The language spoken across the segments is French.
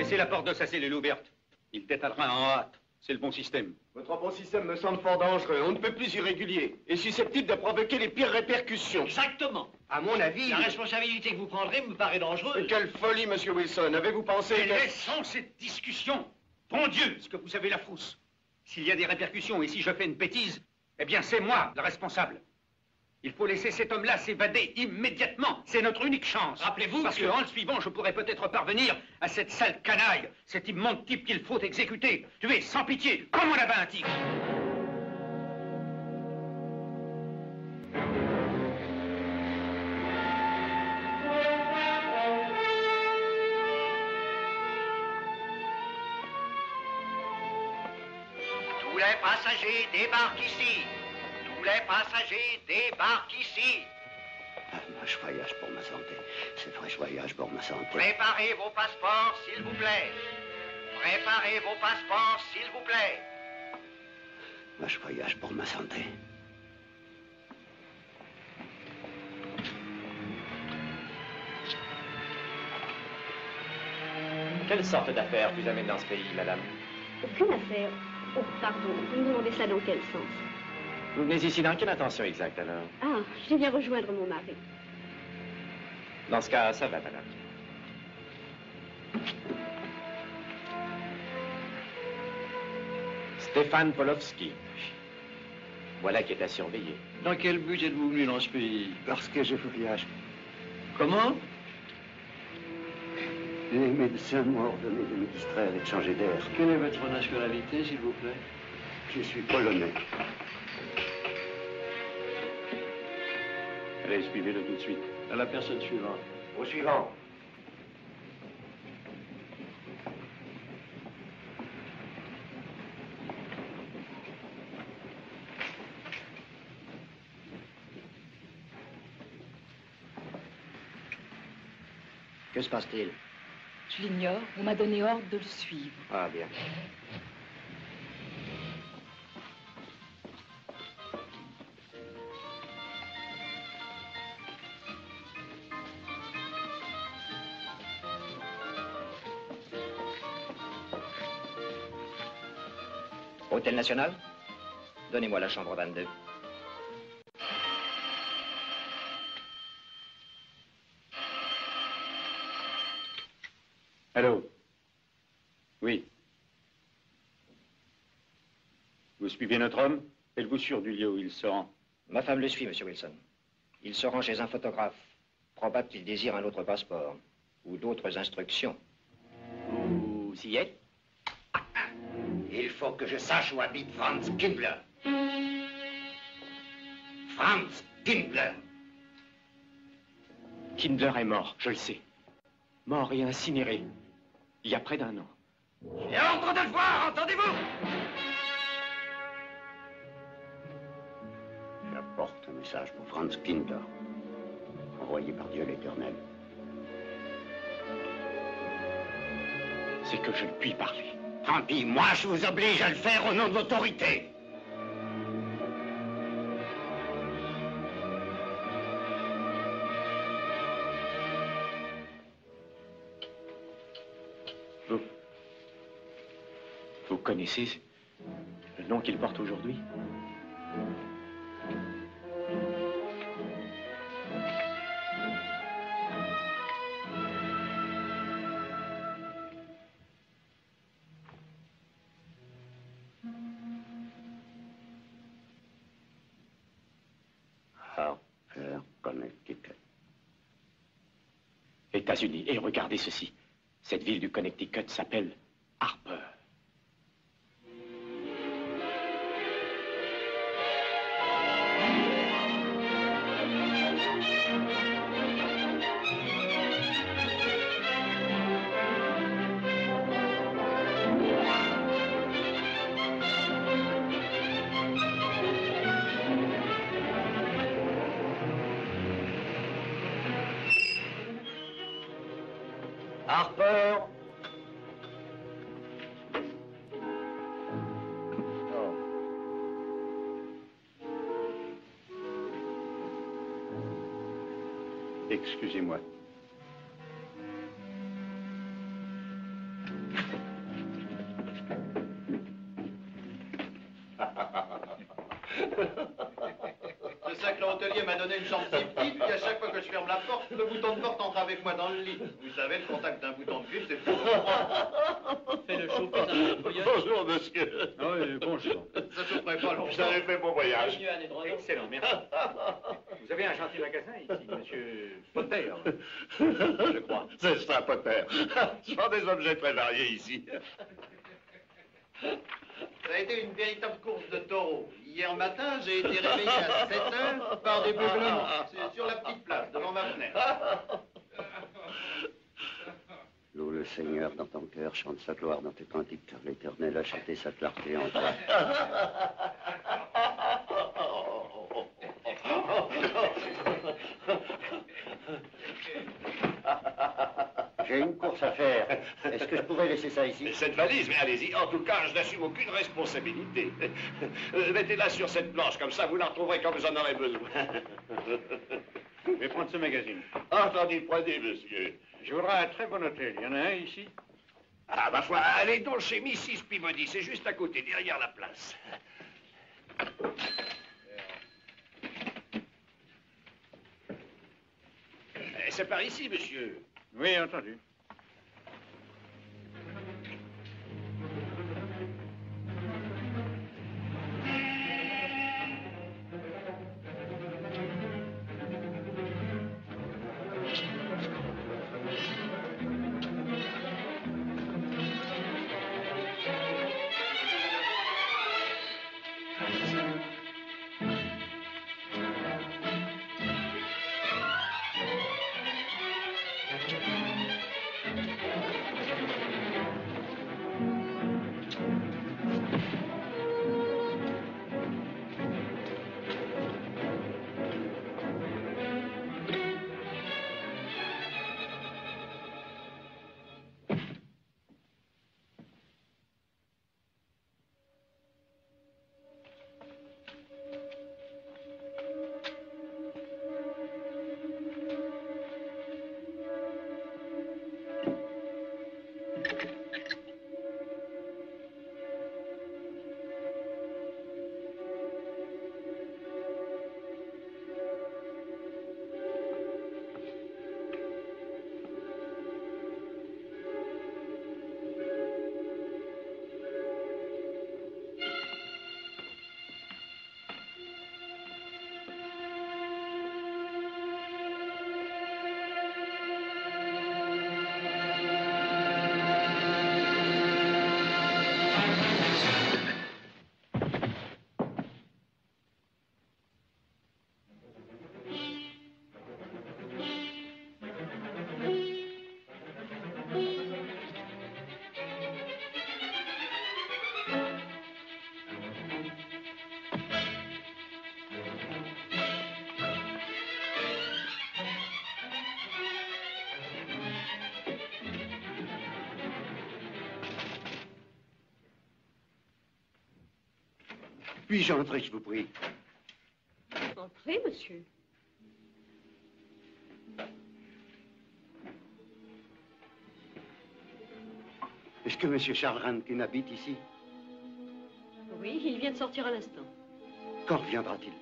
Laissez la porte de sa cellule ouverte. Il détalera en hâte. C'est le bon système. Votre bon système me semble fort dangereux. On ne peut plus irrégulier. Et susceptible de provoquer les pires répercussions. Exactement. À mon avis... La responsabilité que vous prendrez me paraît dangereuse. Quelle folie, monsieur Wilson. Avez-vous pensé... Mais laissons cette discussion. Bon Dieu, est-ce que vous avez la frousse? S'il y a des répercussions et si je fais une bêtise, eh bien c'est moi le responsable. Il faut laisser cet homme-là s'évader immédiatement. C'est notre unique chance. Rappelez-vous, parce qu'en le suivant, je pourrais peut-être parvenir à cette sale canaille, cet immonde type qu'il faut exécuter, tuer sans pitié, comme on abat un tigre. Tous les passagers débarquent ici. Tous les passagers débarquent ici. Ah, moi, je voyage pour ma santé. C'est vrai, je voyage pour ma santé. Préparez vos passeports, s'il vous plaît. Préparez vos passeports, s'il vous plaît. Moi, je voyage pour ma santé. Quelle sorte d'affaire vous amène dans ce pays, madame? Aucune affaire. Oh, pardon, vous me demandez ça dans quel sens? Vous venez ici dans quelle intention exacte, alors? Ah, je viens rejoindre mon mari. Dans ce cas, ça va, madame. Stéphane Polowski. Voilà qui est à surveiller. Dans quel but êtes-vous venu dans ce pays? Parce que je voyage. Comment? Les médecins m'ont ordonné de me distraire et de changer d'air. Quelle est votre nationalité, s'il vous plaît? Je suis polonais. Allez, suivez-le tout de suite. À la personne suivante. Au suivant. Que se passe-t-il? Je l'ignore. On m'a donné ordre de le suivre. Ah, bien. Hôtel National, donnez-moi la chambre 22. Allô? Oui. Vous suivez notre homme? Êtes-vous sûr du lieu où il se rend? Ma femme le suit, monsieur Wilson. Il se rend chez un photographe. Probable qu'il désire un autre passeport ou d'autres instructions. Vous y êtes? Il faut que je sache où habite Franz Kindler. Franz Kindler. Kindler est mort, je le sais. Mort et incinéré, il y a près d'un an. J'ai ordre de le voir, entendez-vous? J'apporte un message pour Franz Kindler, envoyé par Dieu l'Éternel. C'est que je ne puis parler. Tant pis, moi je vous oblige à le faire au nom de l'autorité. Vous connaissez le nom qu'il porte aujourd'hui? États-Unis. Et regardez ceci. Cette ville du Connecticut s'appelle Harper. Excusez-moi. Le sacré hôtelier m'a donné une chambre si petite qu'à chaque fois que je ferme la porte, le bouton de porte entre avec moi dans le lit. Vous savez, le contact d'un bouton de cul, c'est pour moi. Fais le chauffer dans le bouillon. Bonjour, monsieur. Ah oui, bonjour. Ça chaufferait pas longtemps. Vous avez fait bon voyage. Excellent, merci. Vous avez un gentil magasin ici, monsieur Potter. Je crois. C'est ça, Potter. Je vends des objets très variés ici. Ça a été une véritable course de taureau. Hier matin, j'ai été réveillé à 7 heures par des beuglements sur la petite place, devant ma fenêtre. Loue le Seigneur dans ton cœur, chante sa gloire dans tes cantiques, car l'Éternel a chanté sa clarté en toi. J'ai une course à faire. Est-ce que je pourrais laisser ça ici? Cette valise, mais allez-y. En tout cas, je n'assume aucune responsabilité. Mettez-la sur cette planche, comme ça, vous la retrouverez quand vous en aurez besoin. Je vais prendre ce magazine. Entendu, prenez, monsieur. Je voudrais un très bon hôtel. Il y en a un ici? Ah, ma foi, allez donc chez Mrs. Pimody. C'est juste à côté, derrière la place. C'est par ici, monsieur. Oui, entendu. Puis-je entrer, je vous prie? Entrez, monsieur. Est-ce que monsieur Charles Rankin habite ici? Oui, il vient de sortir à l'instant. Quand reviendra-t-il?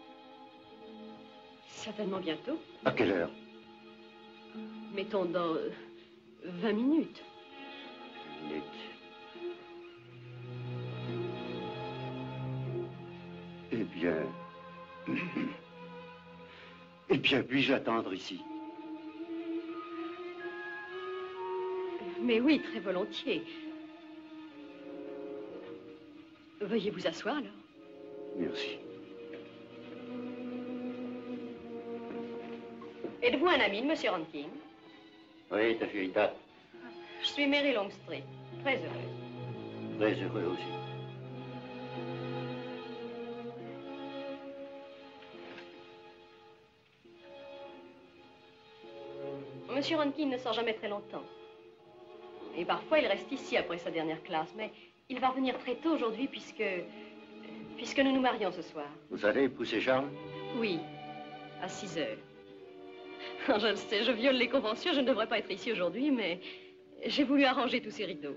Certainement bientôt. À quelle heure? Mettons dans 20 minutes. 20 minutes. Eh bien, puis-je attendre ici? Mais oui, très volontiers. Veuillez vous asseoir, alors. Merci. Êtes-vous un ami de monsieur Rankin? Oui, ta fille date. Je suis Mary Longstreet. Très heureuse. Très heureux aussi. Monsieur Rankin ne sort jamais très longtemps. Et parfois, il reste ici après sa dernière classe. Mais il va revenir très tôt aujourd'hui puisque nous nous marions ce soir. Vous allez épouser Charles? Oui, à 6 heures. Je le sais, je viole les conventions. Je ne devrais pas être ici aujourd'hui, mais j'ai voulu arranger tous ces rideaux.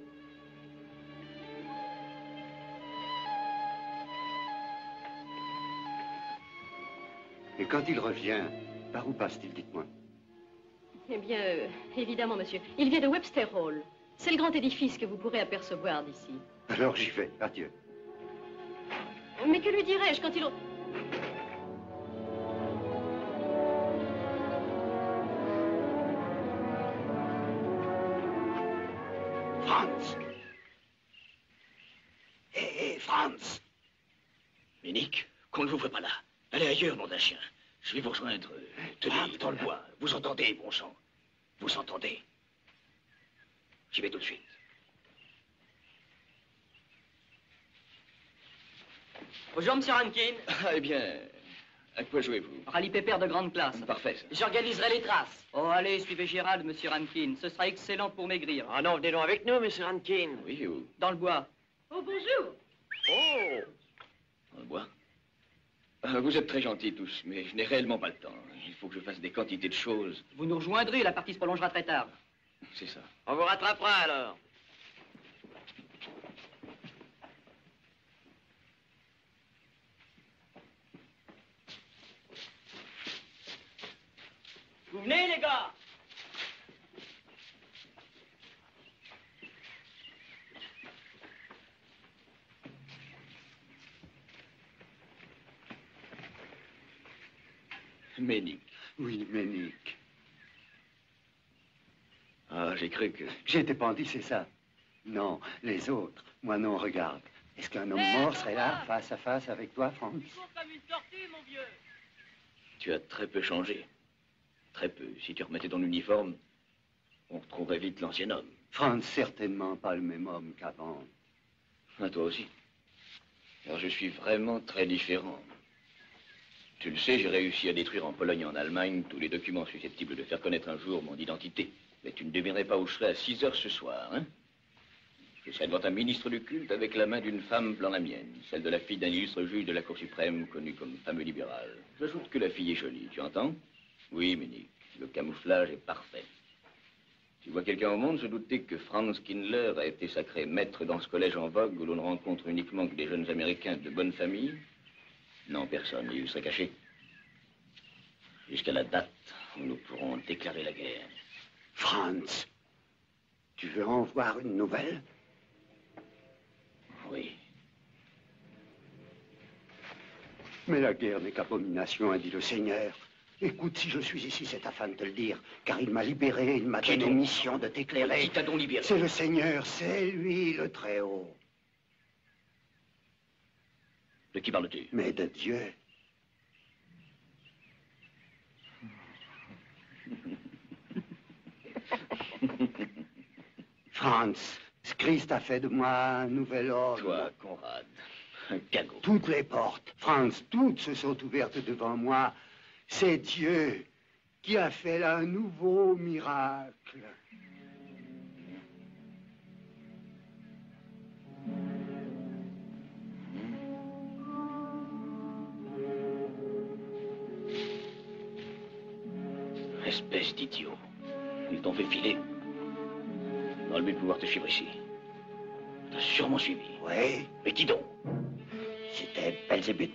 Et quand il revient, par où passe-t-il, dites-moi? Eh bien, évidemment, monsieur, il vient de Webster Hall. C'est le grand édifice que vous pourrez apercevoir d'ici. Alors j'y vais, adieu. Mais que lui dirais-je quand il... Franz! Hé, Franz! Meinike, qu'on ne vous voit pas là. Allez ailleurs, mon chien. Je vais vous rejoindre. Tenez, dans le bois. Vous entendez, bon sang? Vous entendez? J'y vais tout de suite. Bonjour, monsieur Rankin. Ah, eh bien, à quoi jouez-vous? Rallye pépère de grande classe. Parfait. J'organiserai les traces. Oh, allez, suivez Gérald, monsieur Rankin. Ce sera excellent pour maigrir. Ah non, venez donc avec nous, monsieur Rankin. Oui, où? Dans le bois. Oh, bonjour. Oh! Dans le bois? Vous êtes très gentils tous, mais je n'ai réellement pas le temps. Il faut que je fasse des quantités de choses. Vous nous rejoindrez, la partie se prolongera très tard. C'est ça. On vous rattrapera alors. Vous venez, les gars? Meinike. Oui, Meinike. Ah, j'ai cru que... J'étais pendu, c'est ça. Non, les autres. Moi non, regarde. Est-ce qu'un homme mort serait là, face à face avec toi, Franz? Il court comme une tortue, mon vieux. Tu as très peu changé. Très peu. Si tu remettais ton uniforme, on retrouverait vite l'ancien homme. Franz, certainement pas le même homme qu'avant. Ah, toi aussi. Car je suis vraiment très différent. Tu le sais, j'ai réussi à détruire en Pologne et en Allemagne tous les documents susceptibles de faire connaître un jour mon identité. Mais tu ne devinerais pas où je serais à 6 heures ce soir, hein? Je serais devant un ministre du culte avec la main d'une femme blanc la mienne, celle de la fille d'un illustre juge de la Cour suprême, connue comme femme libérale. J'ajoute que la fille est jolie, tu entends? Oui, Meinike, le camouflage est parfait. Tu vois quelqu'un au monde se douter que Franz Kindler a été sacré maître dans ce collège en vogue où l'on ne rencontre uniquement que des jeunes Américains de bonne famille? Non, personne, il serait caché. Jusqu'à la date où nous pourrons déclarer la guerre. Franz, tu veux en voir une nouvelle? Oui. Mais la guerre n'est qu'abomination, a dit le Seigneur. Écoute, si je suis ici, c'est afin de te le dire, car il m'a libéré, il m'a donné une mission de t'éclairer. Qui t'a donc libéré? C'est le Seigneur, c'est lui le Très-Haut. De qui parles-tu? Mais de Dieu. Franz, ce Christ a fait de moi un nouvel homme. Toi, Konrad, un cagot. Toutes les portes, Franz, toutes se sont ouvertes devant moi. C'est Dieu qui a fait là un nouveau miracle. Espèce d'idiot. Ils t'ont fait filer. Dans le but de pouvoir te suivre ici. T'as sûrement suivi. Oui. Mais qui donc? C'était Belzébuth.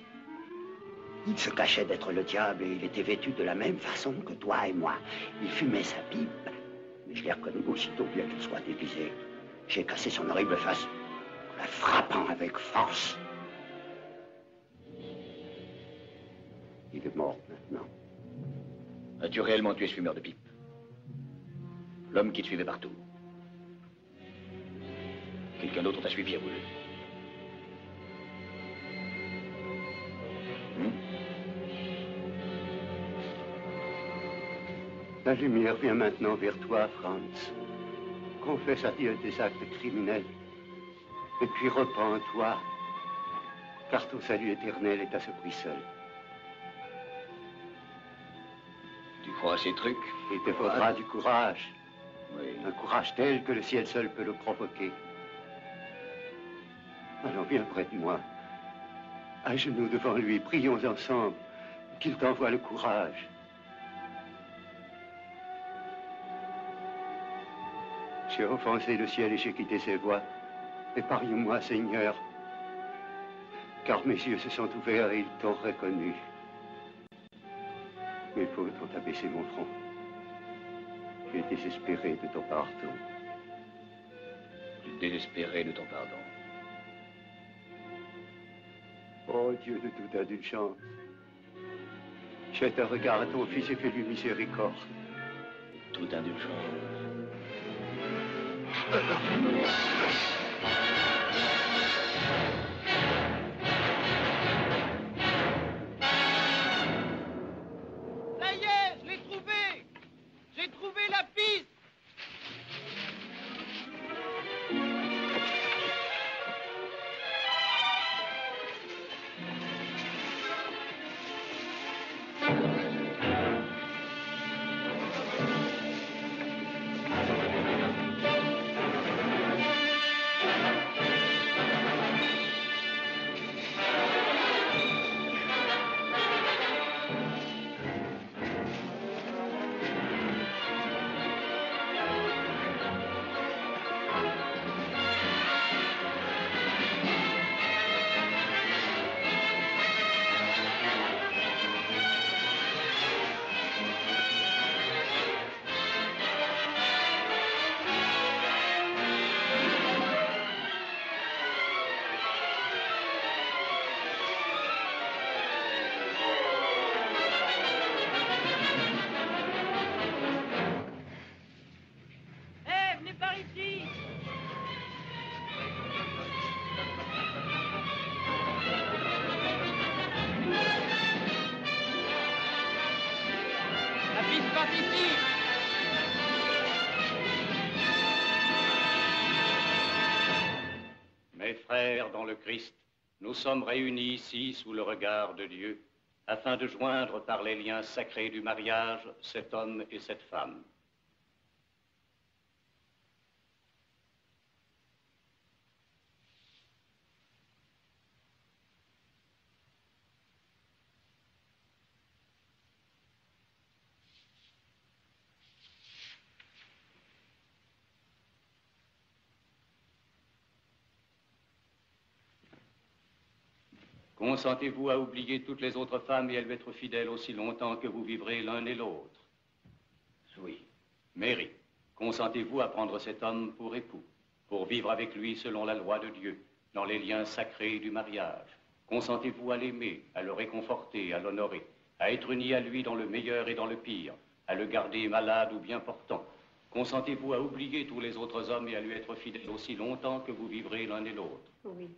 Il se cachait d'être le diable et il était vêtu de la même façon que toi et moi. Il fumait sa pipe. Mais je l'ai reconnu aussitôt bien qu'il soit déguisé. J'ai cassé son horrible face en la frappant avec force. Il est mort maintenant. As-tu réellement tué ce fumeur de pipe? L'homme qui te suivait partout? Quelqu'un d'autre t'a suivi à vous? La lumière vient maintenant vers toi, Franz. Confesse à Dieu tes actes criminels. Et puis repens-toi, car ton salut éternel est à ce prix seul. Tu crois à ces trucs? Il te faudra du courage. Oui. Un courage tel que le ciel seul peut le provoquer. Alors viens près de moi. À genoux devant lui, prions ensemble qu'il t'envoie le courage. J'ai offensé le ciel et j'ai quitté ses voies. Épargne-moi, Seigneur, car mes yeux se sont ouverts et ils t'ont reconnu. Mais il faut le temps d'abaisser mon front. Tu es désespéré de ton pardon. Tu es désespéré de ton pardon. Oh Dieu de toute indulgence, jette un regard à ton fils et fais-lui miséricorde. Toute indulgence. Ça y est, je l'ai trouvé. J'ai trouvé la piste. Dans le Christ, nous sommes réunis ici sous le regard de Dieu afin de joindre par les liens sacrés du mariage cet homme et cette femme. Consentez-vous à oublier toutes les autres femmes et à lui être fidèle aussi longtemps que vous vivrez l'un et l'autre? Oui. Mary, consentez-vous à prendre cet homme pour époux, pour vivre avec lui selon la loi de Dieu, dans les liens sacrés du mariage? Consentez-vous à l'aimer, à le réconforter, à l'honorer, à être unis à lui dans le meilleur et dans le pire, à le garder malade ou bien portant? Consentez-vous à oublier tous les autres hommes et à lui être fidèle aussi longtemps que vous vivrez l'un et l'autre? Oui.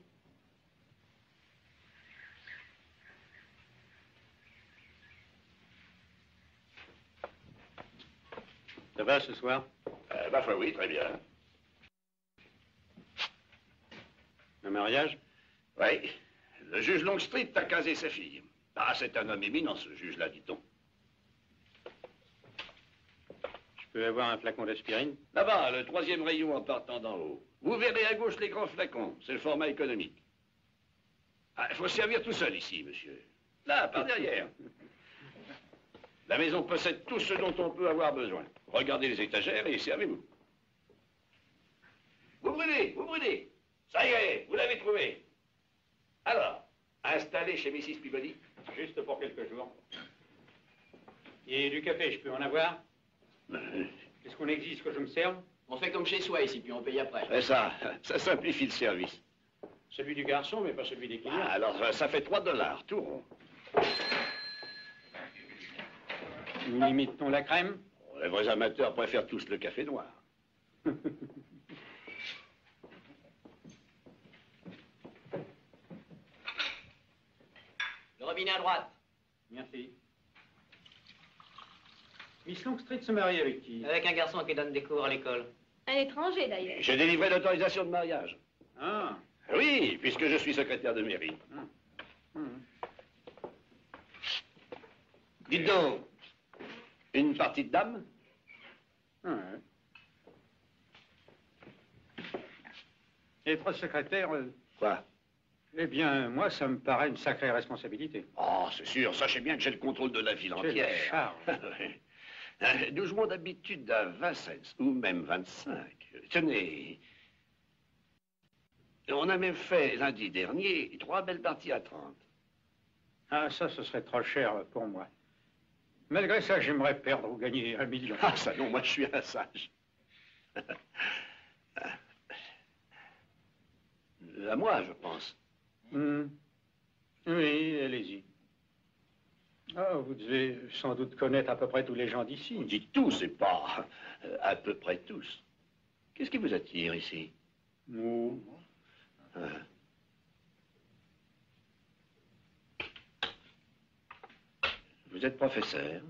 Ça va ce soir? Ma foi, oui, très bien. Le mariage? Oui. Le juge Longstreet a casé sa fille. Ah, c'est un homme éminent, ce juge-là, dit-on. Je peux avoir un flacon d'aspirine? Là-bas, le troisième rayon en partant d'en haut. Vous verrez à gauche les grands flacons. C'est le format économique. Ah, il faut servir tout seul ici, monsieur. Là, par derrière. La maison possède tout ce dont on peut avoir besoin. Regardez les étagères et servez-vous. Vous brûlez, vous brûlez. Ça y est, vous l'avez trouvé. Alors, installé chez Mrs. Pimody, juste pour quelques jours. Et du café, je peux en avoir? Est-ce qu'on exige que je me serve? On fait comme chez soi ici, puis on paye après. C'est ça, ça simplifie le service. Celui du garçon, mais pas celui des clients. Ah, alors, ça fait 3 $, tout rond. Nous limitons la crème? Les vrais amateurs préfèrent tous le café noir. Le robinet à droite. Merci. Miss Longstreet se marie avec qui? Avec un garçon qui donne des cours à l'école. Un étranger, d'ailleurs. J'ai délivré l'autorisation de mariage. Ah. Oui, puisque je suis secrétaire de mairie. Ah. Dites donc. Une partie de dame? Ouais. Être secrétaire... Quoi? Eh bien, moi, ça me paraît une sacrée responsabilité. Oh, c'est sûr. Sachez bien que j'ai le contrôle de la ville entière. Charge. Nous jouons d'habitude à 20 cents, ou même 25. Tenez. On a même fait, lundi dernier, 3 belles parties à 30. Ah, ça, ce serait trop cher pour moi. Malgré ça, j'aimerais perdre ou gagner 1 million. Ah, ça non, moi je suis un sage. À moi, je pense. Mmh. Oui, allez-y. Ah, vous devez sans doute connaître à peu près tous les gens d'ici. Vous dites tous et pas à peu près tous. Qu'est-ce qui vous attire ici? Nous. Vous êtes professeur?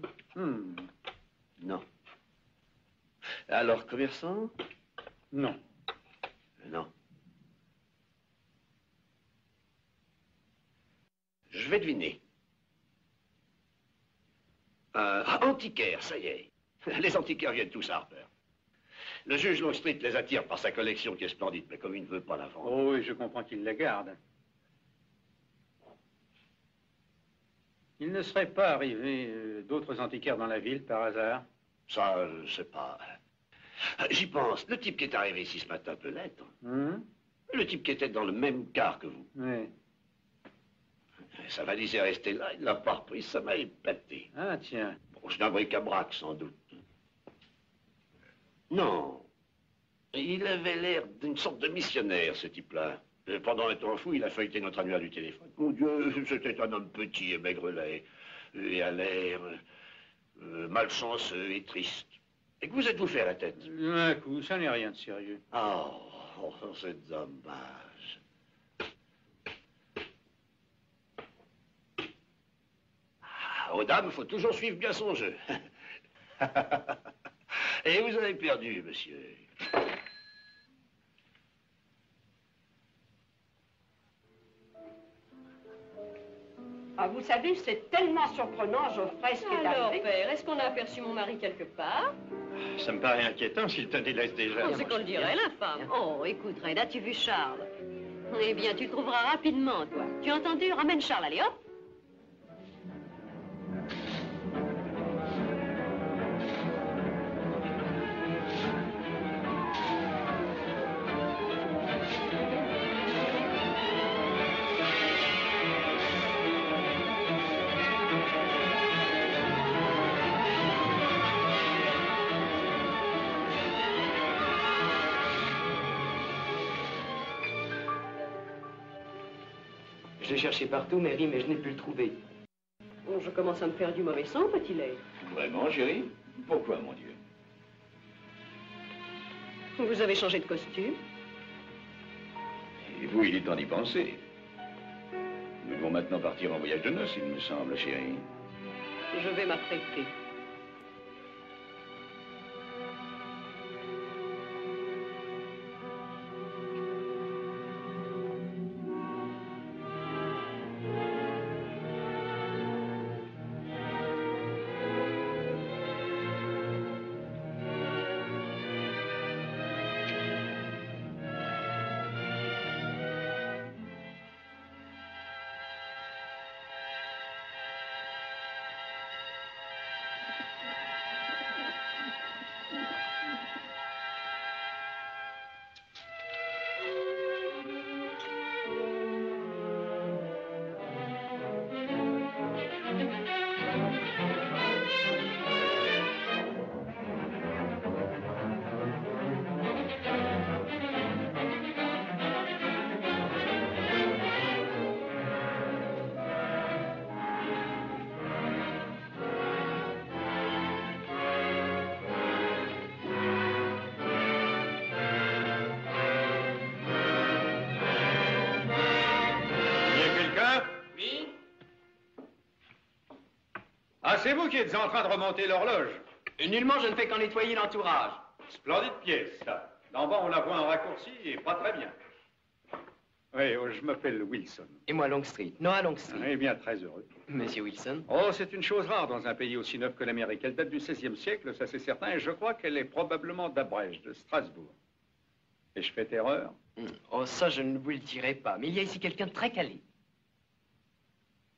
Non. Alors, commerçant? Non. Non. Je vais deviner. Antiquaire, ça y est. Les antiquaires viennent tous à Harper. Le juge Longstreet les attire par sa collection qui est splendide, mais comme il ne veut pas la vendre... Oh oui, je comprends qu'il la garde. Il ne serait pas arrivé d'autres antiquaires dans la ville, par hasard? Ça, je sais pas. J'y pense. Le type qui est arrivé ici ce matin peut l'être. Le type qui était dans le même quart que vous. Oui. Sa valise est restée là, il ne l'a pas reprise, ça m'a épaté. Ah, tiens. Bon, c'est un bric-à-brac, sans doute. Non. Il avait l'air d'une sorte de missionnaire, ce type-là. Pendant un temps fou, il a feuilleté notre annuaire du téléphone. Mon Dieu, c'était un homme petit et maigrelet, et à l'air malchanceux et triste. Et que vous êtes-vous fait à la tête? Un coup, ça n'est rien de sérieux. Oh, c'est dommage. Aux dames, il faut toujours suivre bien son jeu. Et vous avez perdu, monsieur. Ah, vous savez, c'est tellement surprenant, Geoffrey, ce qui est arrivé. Alors, père, est-ce qu'on a aperçu mon mari quelque part? Ça me paraît inquiétant s'il te délaisse déjà. Oh, c'est qu'on le dirait, la femme. Oh, écoute, Reda, tu as vu Charles? Eh bien, tu le trouveras rapidement, toi. Tu as entendu? Ramène Charles, allez, hop. J'ai cherché partout, Mary, mais je n'ai pu le trouver. Bon, je commence à me faire du mauvais sang, petit lait. Vraiment, chérie? Pourquoi, mon Dieu? Vous avez changé de costume. Et vous, il est temps d'y penser. Nous devons maintenant partir en voyage de noces, il me semble, chérie. Je vais m'apprêter. C'est vous qui êtes en train de remonter l'horloge. Nullement, je ne fais qu'en nettoyer l'entourage. Splendide pièce, ça. D'en bas, on la voit en raccourci et pas très bien. Oui, je m'appelle Wilson. Et moi, Longstreet. Noah Longstreet. Eh bien, très heureux. Monsieur Wilson. Oh, c'est une chose rare dans un pays aussi neuf que l'Amérique. Elle date du XVIe siècle, ça c'est certain, et je crois qu'elle est probablement d'Abrège, de Strasbourg. Et je fais terreur. Oh, ça, je ne vous le dirai pas. Mais il y a ici quelqu'un de très calé.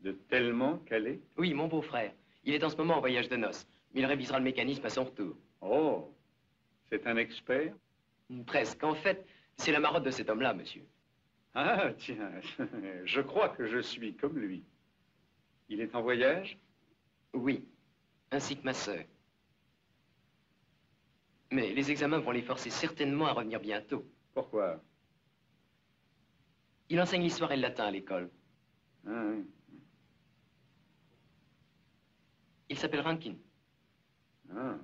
De tellement calé? Oui, mon beau-frère. Il est en ce moment en voyage de noces, mais il révisera le mécanisme à son retour. Oh, c'est un expert? Presque. En fait, c'est la marotte de cet homme-là, monsieur. Ah, tiens, je crois que je suis comme lui. Il est en voyage? Oui. ainsi que ma sœur. Mais les examens vont les forcer certainement à revenir bientôt. Pourquoi? Il enseigne l'histoire et le latin à l'école. Ah, oui. Il s'appelle Rankin. Ah.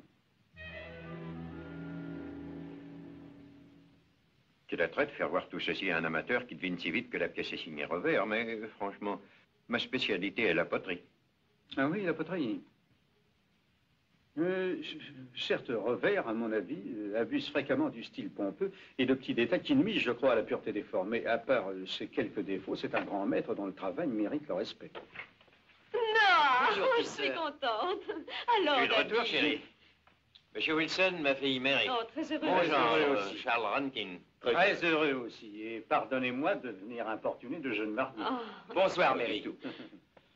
Tu la traites de faire voir tout ceci à un amateur qui devine si vite que la pièce est signée Revers, mais franchement, ma spécialité est la poterie. Ah oui, la poterie. Certes, Revers, à mon avis, abuse fréquemment du style pompeux et de petits détails qui nuisent, je crois, à la pureté des formes. Mais à part ces quelques défauts, c'est un grand maître dont le travail mérite le respect. Non, bonjour, je suis contente. Alors, tu es de retour, chérie. Monsieur Wilson, ma fille Mary. Oh, très heureux. Bonjour, aussi. Charles Rankin. Très heureux aussi. Et pardonnez-moi de venir importuner de jeunes mariés. Oh. Bonsoir, Mary.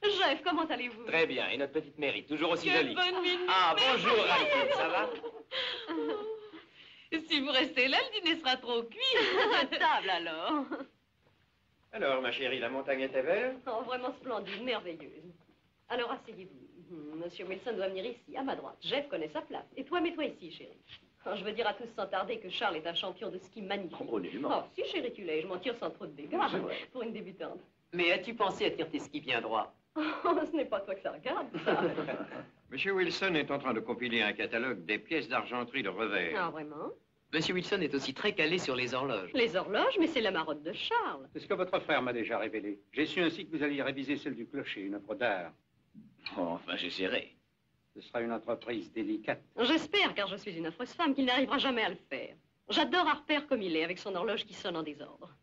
Jeff, comment allez-vous? Très bien, et notre petite Mary, toujours aussi jolie. Bonne minute. Ah, bonjour, Rankin, ça va? Si vous restez là, le dîner sera trop cuit. À table, alors. Alors, ma chérie, la montagne était belle? Oh, vraiment splendide, merveilleuse. Alors, asseyez-vous. Monsieur Wilson doit venir ici, à ma droite. Jeff connaît sa place. Et toi, mets-toi ici, chérie. Oh, je veux dire à tous sans tarder que Charles est un champion de ski magnifique. Oh, si, chérie, tu l'es. Je m'en tire sans trop de dégâts pour une débutante. Mais as-tu pensé à tirer tes skis bien droit? Oh, ce n'est pas toi que ça regarde, ça. Monsieur Wilson est en train de compiler un catalogue des pièces d'argenterie de Revers. Ah, vraiment? Monsieur Wilson est aussi très calé sur les horloges. Les horloges? Mais c'est la marotte de Charles. C'est ce que votre frère m'a déjà révélé. J'ai su ainsi que vous alliez réviser celle du clocher, une œuvre d'art. Oh, enfin, j'essaierai. Ce sera une entreprise délicate. J'espère, car je suis une affreuse femme, qu'il n'arrivera jamais à le faire. J'adore Harper comme il est, avec son horloge qui sonne en désordre.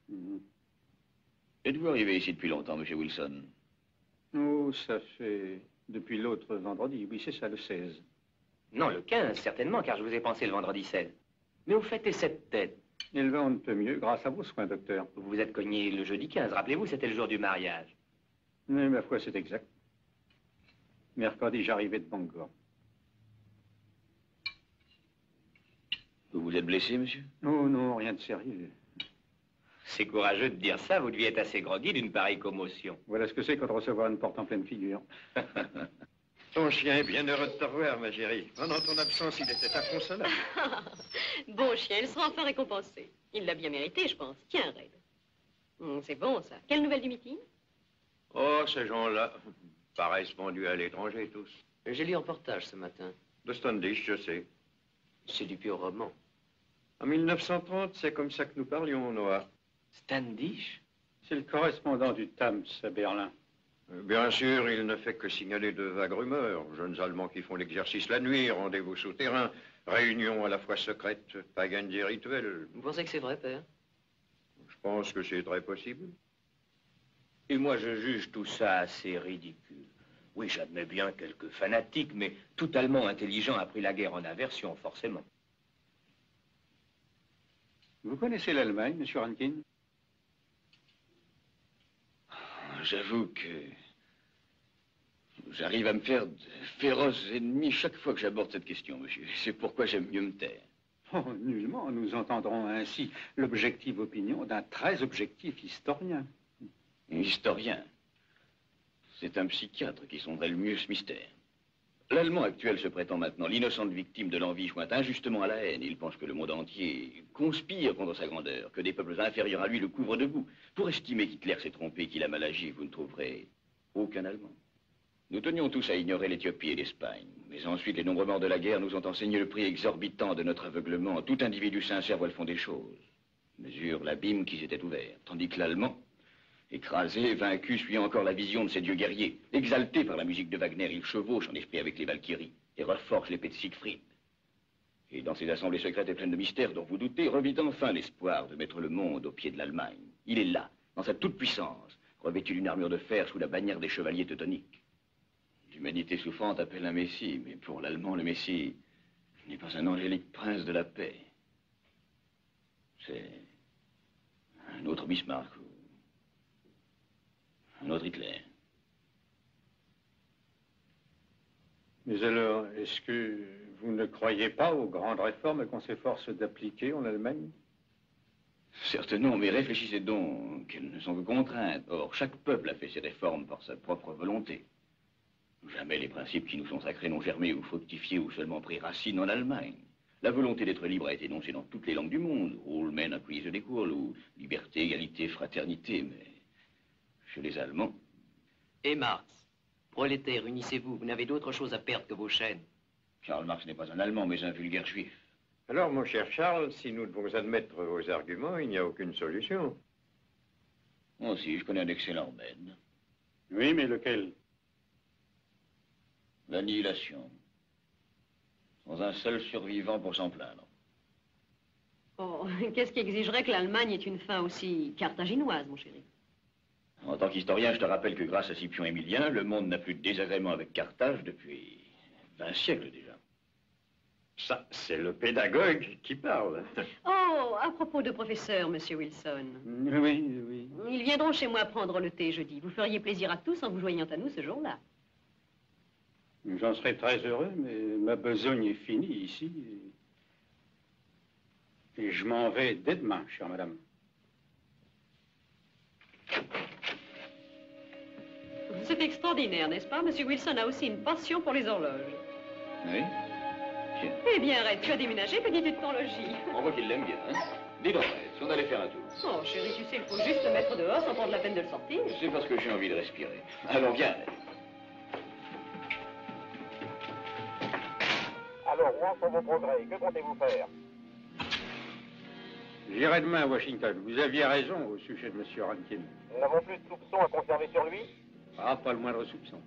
Êtes-vous arrivé ici depuis longtemps, monsieur Wilson? Oh, ça fait... depuis l'autre vendredi, oui, c'est ça, le 16. Non, le 15, certainement, car je vous ai pensé le vendredi 16. Mais au fait, et cette tête? Elle va on ne peut mieux, grâce à vos soins, docteur. Vous vous êtes cogné le jeudi 15, rappelez-vous, c'était le jour du mariage. Mais ma foi, c'est exact. Mercredi, j'arrivais de Bangor. Vous vous êtes blessé, monsieur? Oh non, rien de sérieux. C'est courageux de dire ça, vous deviez être assez groggy d'une pareille commotion. Voilà ce que c'est quand de recevoir une porte en pleine figure. Ton chien est bien heureux de te revoir, ma chérie. Pendant ton absence, il était inconsolable. Bon chien, il sera enfin récompensé. Il l'a bien mérité, je pense. Tiens, Red. C'est bon, ça. Quelle nouvelle du meeting? Oh, ces gens-là paraissent vendus à l'étranger, tous. J'ai lu un reportage ce matin. De Standish, je sais. C'est du pur roman. En 1930, c'est comme ça que nous parlions, Noah. Standish? C'est le correspondant du Times à Berlin. Bien sûr, il ne fait que signaler de vagues rumeurs. Jeunes Allemands qui font l'exercice la nuit, rendez-vous souterrains, réunions à la fois secrètes, paganes et rituelles. Vous pensez que c'est vrai, père? Je pense que c'est très possible. Et moi, je juge tout ça assez ridicule. Oui, j'admets bien quelques fanatiques, mais tout Allemand intelligent a pris la guerre en aversion, forcément. Vous connaissez l'Allemagne, monsieur Rankin? J'avoue que j'arrive à me faire de féroces ennemis chaque fois que j'aborde cette question, monsieur. C'est pourquoi j'aime mieux me taire. Oh, nullement, nous entendrons ainsi l'objective opinion d'un très objectif historien. Historien? C'est un psychiatre qui sonderait le mieux ce mystère. L'Allemand actuel se prétend maintenant l'innocente victime de l'envie jointe injustement à la haine. Il pense que le monde entier conspire contre sa grandeur, que des peuples inférieurs à lui le couvrent de boue. Pour estimer qu'Hitler s'est trompé, qu'il a mal agi, vous ne trouverez aucun Allemand. Nous tenions tous à ignorer l'Éthiopie et l'Espagne. Mais ensuite, les nombreux morts de la guerre nous ont enseigné le prix exorbitant de notre aveuglement. Tout individu sincère voit le fond des choses, mesure l'abîme qui s'était ouvert. Tandis que l'Allemand, écrasé, vaincu, suit encore la vision de ces dieux guerriers. Exalté par la musique de Wagner, il chevauche en esprit avec les Valkyries et reforge l'épée de Siegfried. Et dans ces assemblées secrètes et pleines de mystères dont vous doutez, revit enfin l'espoir de mettre le monde au pied de l'Allemagne. Il est là, dans sa toute-puissance, revêtu d'une armure de fer sous la bannière des chevaliers teutoniques. L'humanité souffrante appelle un messie, mais pour l'Allemand, le messie n'est pas un angélique prince de la paix. C'est un autre Bismarck. Un autre Hitler. Mais alors, est-ce que vous ne croyez pas aux grandes réformes qu'on s'efforce d'appliquer en Allemagne? Certes non, mais réfléchissez donc qu'elles ne sont que contraintes. Or, chaque peuple a fait ses réformes par sa propre volonté. Jamais les principes qui nous sont sacrés n'ont germé ou fructifié ou seulement pris racine en Allemagne. La volonté d'être libre a été énoncée dans toutes les langues du monde. All men are created equal, ou liberté, égalité, fraternité, mais chez les Allemands... Et Marx, prolétaires, unissez-vous, vous n'avez d'autre chose à perdre que vos chaînes. Karl Marx n'est pas un Allemand, mais un vulgaire juif. Alors, mon cher Charles, si nous devons admettre vos arguments, il n'y a aucune solution. Moi aussi, je connais un excellent remède. Oui, mais lequel? L'annihilation. Sans un seul survivant pour s'en plaindre. Oh, qu'est-ce qui exigerait que l'Allemagne ait une fin aussi carthaginoise, mon chéri? En tant qu'historien, je te rappelle que grâce à Scipion Émilien, le monde n'a plus de désagrément avec Carthage depuis 20 siècles déjà. Ça, c'est le pédagogue qui parle. Oh, à propos de professeur, monsieur Wilson. Oui, oui. Ils viendront chez moi prendre le thé jeudi. Vous feriez plaisir à tous en vous joignant à nous ce jour-là. J'en serais très heureux, mais ma besogne est finie ici. Et je m'en vais dès demain, chère madame. C'est extraordinaire, n'est-ce pas? Monsieur Wilson a aussi une passion pour les horloges. Oui. Tiens. Eh bien, Red, tu as déménagé, que dis-tu de ton logis? On voit qu'il l'aime bien, hein? Dis donc, Red, si on allait faire un tour. Oh, chérie, tu sais, il faut juste le mettre dehors sans prendre la peine de le sortir. C'est parce que j'ai envie de respirer. Alors, viens, Red. Alors, où sont vos progrès? Que comptez-vous faire? J'irai demain à Washington. Vous aviez raison au sujet de M. Rankin. Nous n'avons plus de soupçons à conserver sur lui? Ah, pas le moindre soupçon.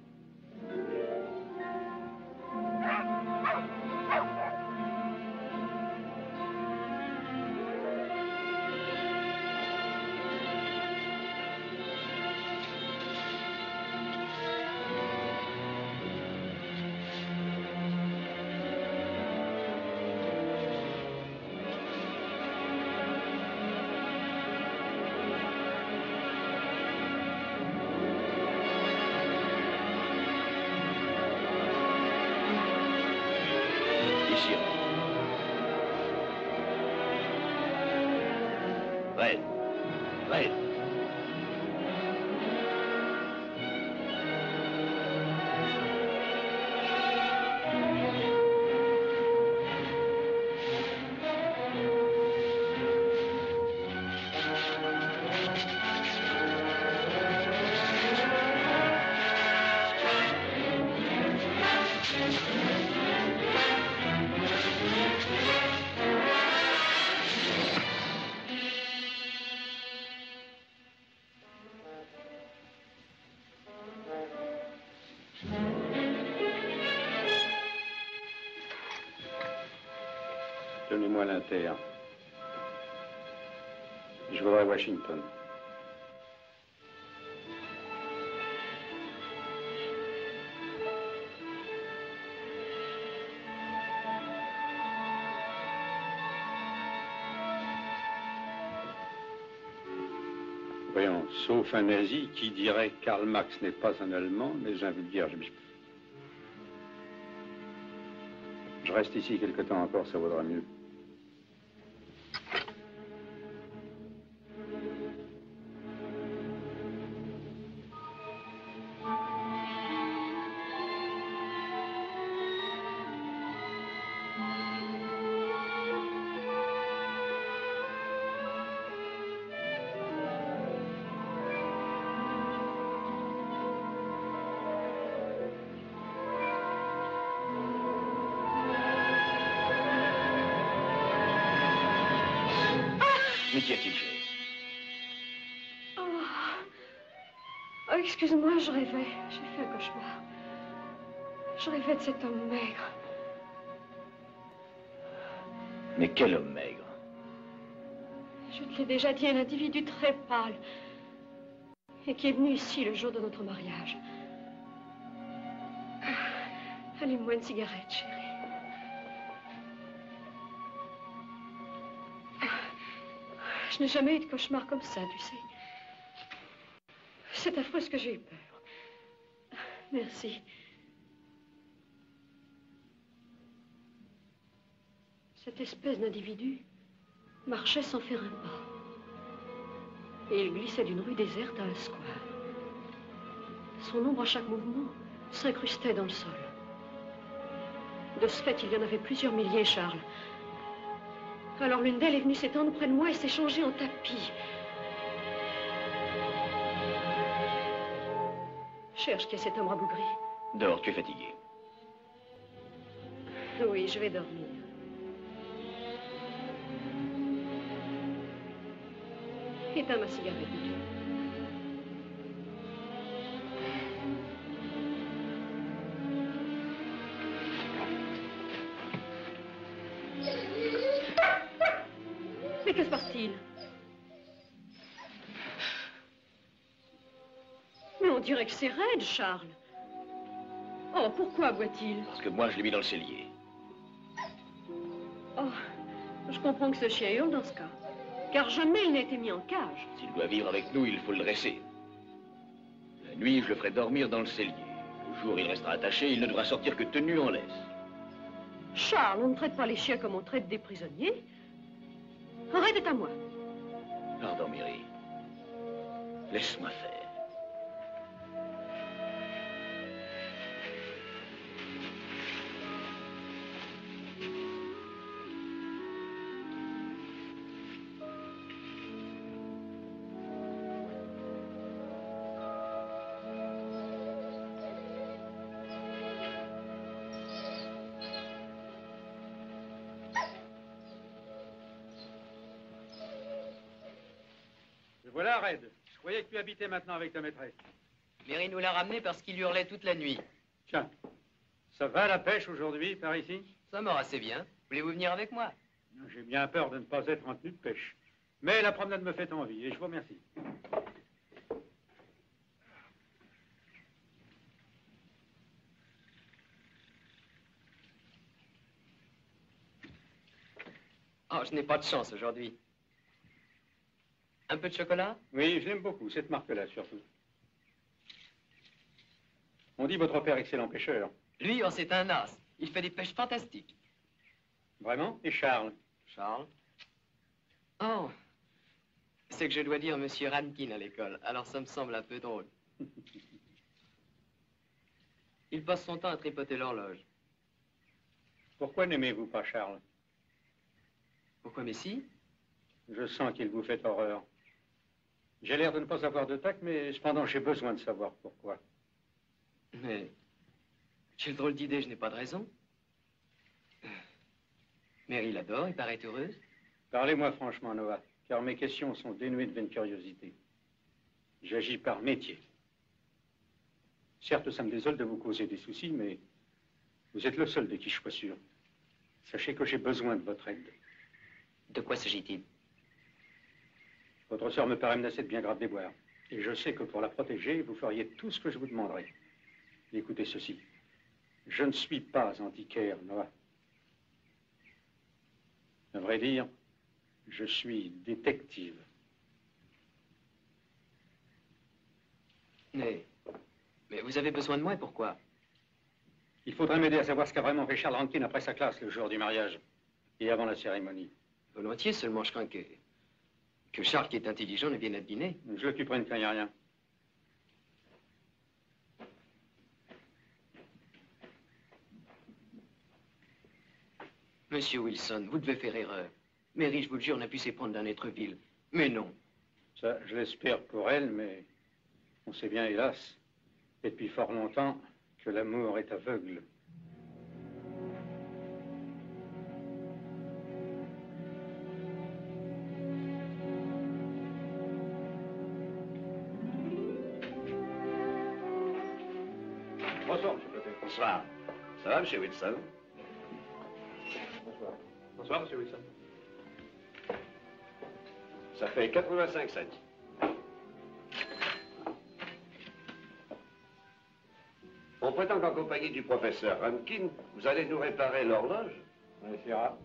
Donnez-moi l'inter. Je vais à Washington. Voyons, sauf un nazi, qui dirait que Karl Marx n'est pas un Allemand, mais un vulgaire juif. Je reste ici quelque temps encore, ça vaudra mieux. Excuse-moi, je rêvais. J'ai fait un cauchemar. Je rêvais de cet homme maigre. Mais quel homme maigre? Je te l'ai déjà dit, un individu très pâle. Et qui est venu ici le jour de notre mariage. Allume-moi une cigarette, chérie. Je n'ai jamais eu de cauchemar comme ça, tu sais. C'est affreux ce que j'ai eu peur. Merci. Cette espèce d'individu marchait sans faire un pas. Et il glissait d'une rue déserte à un square. Son ombre à chaque mouvement s'incrustaient dans le sol. De ce fait, il y en avait plusieurs milliers, Charles. Alors l'une d'elles est venue s'étendre près de moi et s'est changée en tapis. Cherche qui est cet homme rabougri. Dors, tu es fatigué. Oui, je vais dormir. Éteins ma cigarette. Mais que se passe-t-il? Mais on dirait que c'est raide, Charles. Oh, pourquoi boit-il? Parce que moi, je l'ai mis dans le cellier. Oh, je comprends que ce chien hurle dans ce cas. Car jamais il n'a été mis en cage. S'il doit vivre avec nous, il faut le dresser. La nuit, je le ferai dormir dans le cellier. Le jour, il restera attaché, il ne devra sortir que tenu en laisse. Charles, on ne traite pas les chiens comme on traite des prisonniers. Arrête, est à moi. Pardon, Mary. Laisse-moi faire. Voilà, Red. Je croyais que tu habitais maintenant avec ta maîtresse. Mary nous l'a ramené parce qu'il hurlait toute la nuit. Tiens, ça va la pêche aujourd'hui, par ici? Ça mord assez bien. Voulez-vous venir avec moi? J'ai bien peur de ne pas être en tenue de pêche. Mais la promenade me fait envie et je vous remercie. Oh, je n'ai pas de chance aujourd'hui. Un peu de chocolat? Oui, je l'aime beaucoup, cette marque-là, surtout. On dit votre père excellent pêcheur. Lui, oh, c'est un as. Il fait des pêches fantastiques. Vraiment? Et Charles? Charles? Oh, c'est que je dois dire Monsieur Rankin à l'école. Alors ça me semble un peu drôle. Il passe son temps à tripoter l'horloge. Pourquoi n'aimez-vous pas Charles? Pourquoi, mais si? Je sens qu'il vous fait horreur. J'ai l'air de ne pas avoir de tact, mais cependant, j'ai besoin de savoir pourquoi. Mais, quelle drôle d'idée, je n'ai pas de raison. Mary l'adore, il paraît heureuse. Parlez-moi franchement, Noah, car mes questions sont dénuées de vaine curiosité. J'agis par métier. Certes, ça me désole de vous causer des soucis, mais vous êtes le seul de qui je sois sûr. Sachez que j'ai besoin de votre aide. De quoi s'agit-il? Votre sœur me paraît menacée de bien graves déboires. Et je sais que pour la protéger, vous feriez tout ce que je vous demanderai. Écoutez ceci. Je ne suis pas antiquaire, Noah. À vrai dire, je suis détective. Mais vous avez besoin de moi, et pourquoi? Il faudrait m'aider à savoir ce qu'a vraiment fait Charles Rankin après sa classe, le jour du mariage, et avant la cérémonie. Volontiers, seulement je crains que Charles, qui est intelligent, ne vienne à dîner. Je l'occuperai, ne craignez rien. Monsieur Wilson, vous devez faire erreur. Mary, je vous le jure, n'a pu s'éprendre d'un être vil. Mais non. Ça, je l'espère pour elle, mais on sait bien, hélas, et depuis fort longtemps, que l'amour est aveugle. Bonsoir. Ça va, monsieur Wilson? Bonsoir. Bonsoir, monsieur Wilson. Ça fait 85 cents. On prétend qu'en compagnie du professeur Rankin, vous allez nous réparer l'horloge? On essaiera.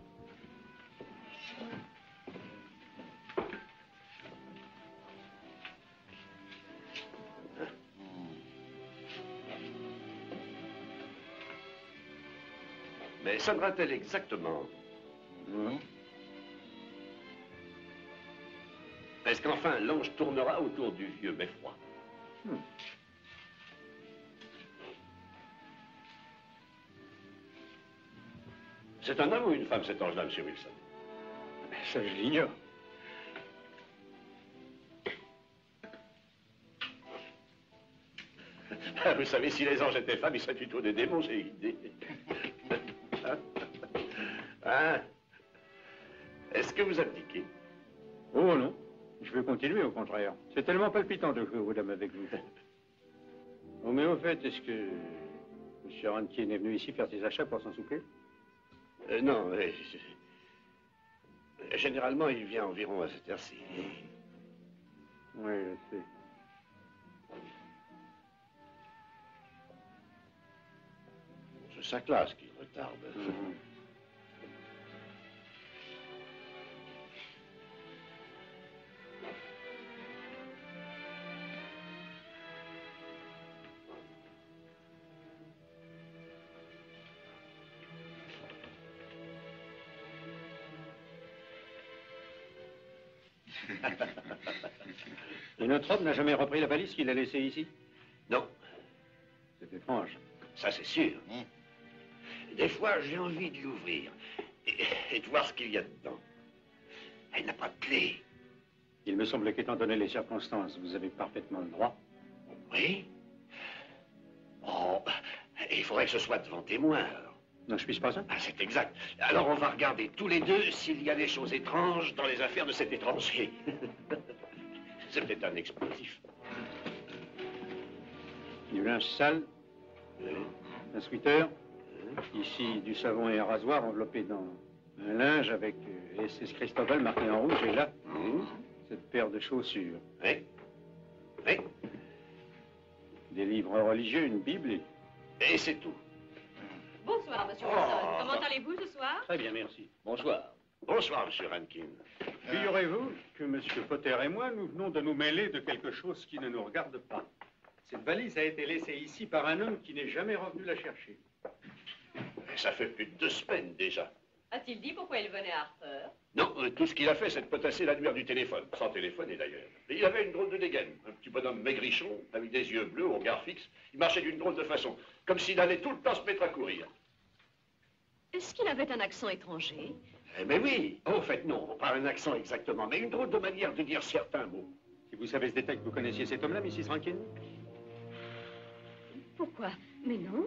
Mais sonnera-t-elle exactement? Mmh. Est-ce qu'enfin l'ange tournera autour du vieux Beffroi? C'est un homme ou une femme, cet ange-là, monsieur Wilson? Ça, je l'ignore. Vous savez, si les anges étaient femmes, ils seraient plutôt des démons, j'ai idée. Hein? Est-ce que vous abdiquez? Oh non, je vais continuer au contraire. C'est tellement palpitant de jouer aux dames avec vous. Oh, mais au fait, est-ce que monsieur Rankin est venu ici faire ses achats pour s'en souper? Non, mais... Généralement, il vient environ à cette heure-ci. Oui, je sais. C'est sa classe qui retarde. Mmh. Et notre homme n'a jamais repris la valise qu'il a laissée ici? Non. C'est étrange. Ça, c'est sûr. Mmh. Des fois, j'ai envie de l'ouvrir et de voir ce qu'il y a dedans. Elle n'a pas de clé. Il me semble qu'étant donné les circonstances, vous avez parfaitement le droit. Oui. Oh, il faudrait que ce soit devant témoin, alors. Non, je ne puisse pas ça. Ah, c'est exact. Alors, on va regarder tous les deux s'il y a des choses étranges dans les affaires de cet étranger. C'est peut-être un explosif. Du linge sale, un sweater, ici du savon et un rasoir enveloppé dans un linge avec SS Cristobal marqué en rouge, et là, cette paire de chaussures. Oui. Oui. Des livres religieux, une Bible et c'est tout. Bonsoir, monsieur Wilson. Comment allez-vous ce soir? Très bien, merci. Bonsoir. Bonsoir, monsieur Rankin. Figurez-vous que monsieur Potter et moi, nous venons de nous mêler de quelque chose qui ne nous regarde pas. Cette valise a été laissée ici par un homme qui n'est jamais revenu la chercher. Mais ça fait plus de 2 semaines déjà. A-t-il dit pourquoi il venait à Harper? Non, tout ce qu'il a fait, c'est de potasser l'annuaire du téléphone. Sans téléphoner d'ailleurs. Il avait une drôle de dégaine. Un petit bonhomme maigrichon, avec des yeux bleus, au regard fixe. Il marchait d'une drôle de façon, comme s'il allait tout le temps se mettre à courir. Est-ce qu'il avait un accent étranger? Eh bien oui. En fait, non, pas un accent exactement, mais une drôle de manière de dire certains mots. Si vous savez ce détail, vous connaissiez cet homme-là, Mrs. Rankin? Pourquoi? Mais non.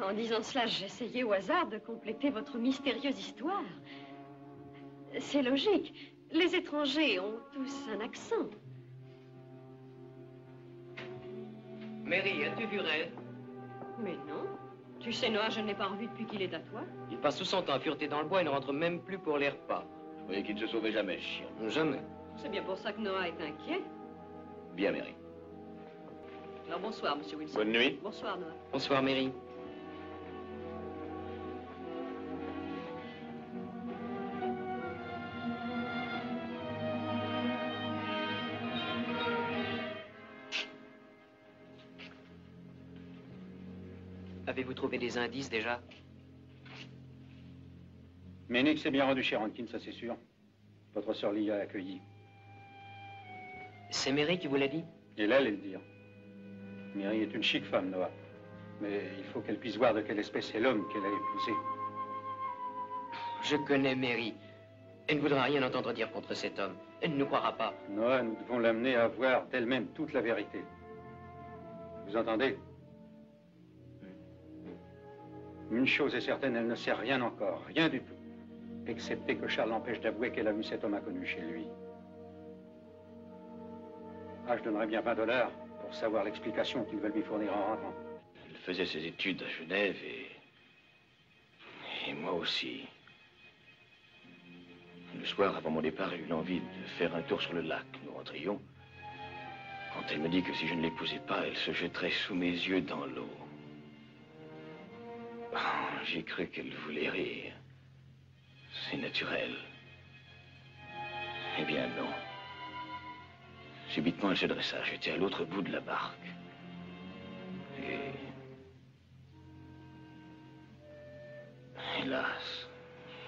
En disant cela, j'essayais au hasard de compléter votre mystérieuse histoire. C'est logique. Les étrangers ont tous un accent. Mary, as-tu vu Ray? Mais non. Tu sais, Noah, je ne l'ai pas revu depuis qu'il est à toi. Il passe tout son temps à fureter dans le bois et ne rentre même plus pour les repas. Je croyais qu'il ne se sauvait jamais, chien. Jamais. C'est bien pour ça que Noah est inquiet. Bien, Mary. Alors, bonsoir, monsieur Wilson. Bonne nuit. Bonsoir, Noah. Bonsoir, Mary. Avez-vous trouvé des indices, déjà? Meinike s'est bien rendu chez Rankin, ça c'est sûr. Votre sœur l'y a accueilli. C'est Mary qui vous l'a dit? Elle allait le dire. Mary est une chic femme, Noah. Mais il faut qu'elle puisse voir de quelle espèce est l'homme qu'elle a épousé. Je connais Mary. Elle ne voudra rien entendre dire contre cet homme. Elle ne nous croira pas. Noah, nous devons l'amener à voir d'elle-même toute la vérité. Vous entendez? Une chose est certaine, elle ne sait rien encore, rien du tout. Excepté que Charles l'empêche d'avouer qu'elle a vu cet homme inconnu chez lui. Ah, je donnerais bien 20 dollars pour savoir l'explication qu'ils veulent lui fournir en rentrant. Elle faisait ses études à Genève et moi aussi. Le soir, avant mon départ, j'ai eu l'envie de faire un tour sur le lac. Nous rentrions. Quand elle me dit que si je ne l'épousais pas, elle se jetterait sous mes yeux dans l'eau. Oh, j'ai cru qu'elle voulait rire. C'est naturel. Eh bien, non. Subitement, elle se dressa. J'étais à l'autre bout de la barque. Et... hélas,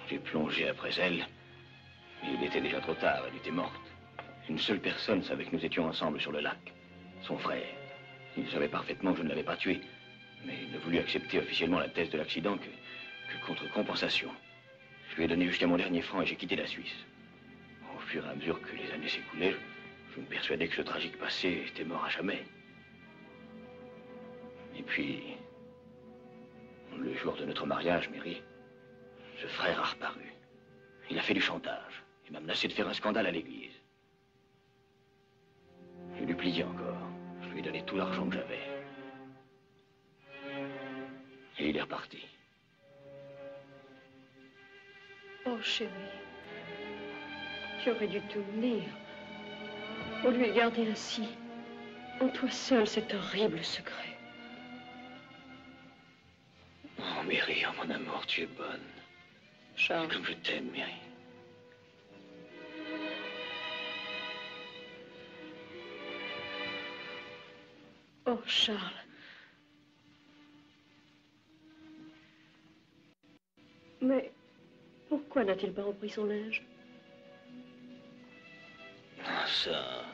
j'ai plongé après elle. Mais il était déjà trop tard, elle était morte. Une seule personne savait que nous étions ensemble sur le lac. Son frère. Il savait parfaitement que je ne l'avais pas tué. Mais il ne voulut accepter officiellement la thèse de l'accident que que contre compensation. Je lui ai donné jusqu'à mon dernier franc et j'ai quitté la Suisse. Au fur et à mesure que les années s'écoulaient, je me persuadais que ce tragique passé était mort à jamais. Et puis, le jour de notre mariage, Mary, ce frère a reparu. Il a fait du chantage. Il m'a menacé de faire un scandale à l'église. Je lui pliais encore. Je lui ai donné tout l'argent que j'avais. Et il est reparti. Oh, chérie, tu aurais dû te venir. Au lieu de garder ainsi, en toi seul, cet horrible secret. Oh, Mary, oh, mon amour, tu es bonne. Charles. Comme je t'aime, Mary. Oh, Charles. Mais pourquoi n'a-t-il pas repris son linge? Ah, ça...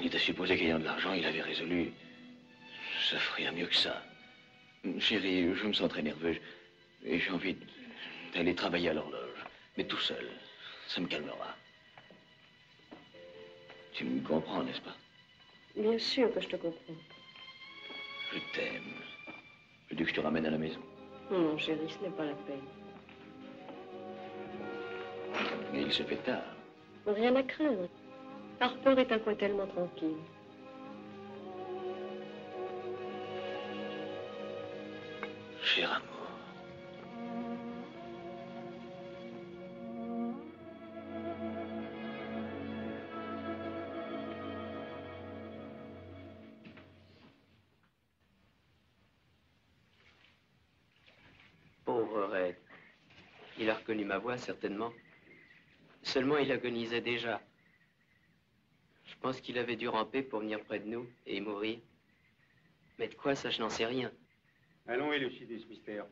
Il était supposé qu'ayant de l'argent, il avait résolu s'offrir mieux que ça. Chérie, je me sens très nerveux et j'ai envie d'aller travailler à l'horloge. Mais tout seul, ça me calmera. Tu me comprends, n'est-ce pas? Bien sûr que je te comprends. Je t'aime. Je dis que je te ramène à la maison. Non, non, chérie, ce n'est pas la peine. Mais il se fait tard. Rien à craindre. Harper est un coin tellement tranquille. Cher amour. Pauvre Red. Il a reconnu ma voix, certainement. Seulement, il agonisait déjà. Je pense qu'il avait dû ramper pour venir près de nous et y mourir. Mais de quoi, ça, je n'en sais rien. Allons élucider ce mystère.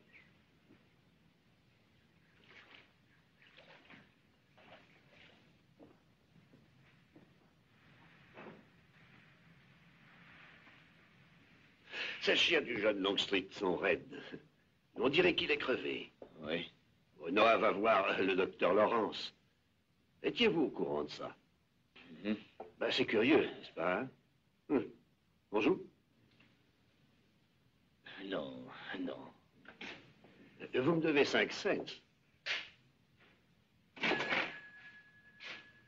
Ces chiens du jeune Longstreet sont raides. On dirait qu'il est crevé. Oui. Noah va voir le docteur Lawrence. Étiez-vous au courant de ça? Ben, c'est curieux, n'est-ce pas, hein? Bonjour. Non, non. Vous me devez 5 cents.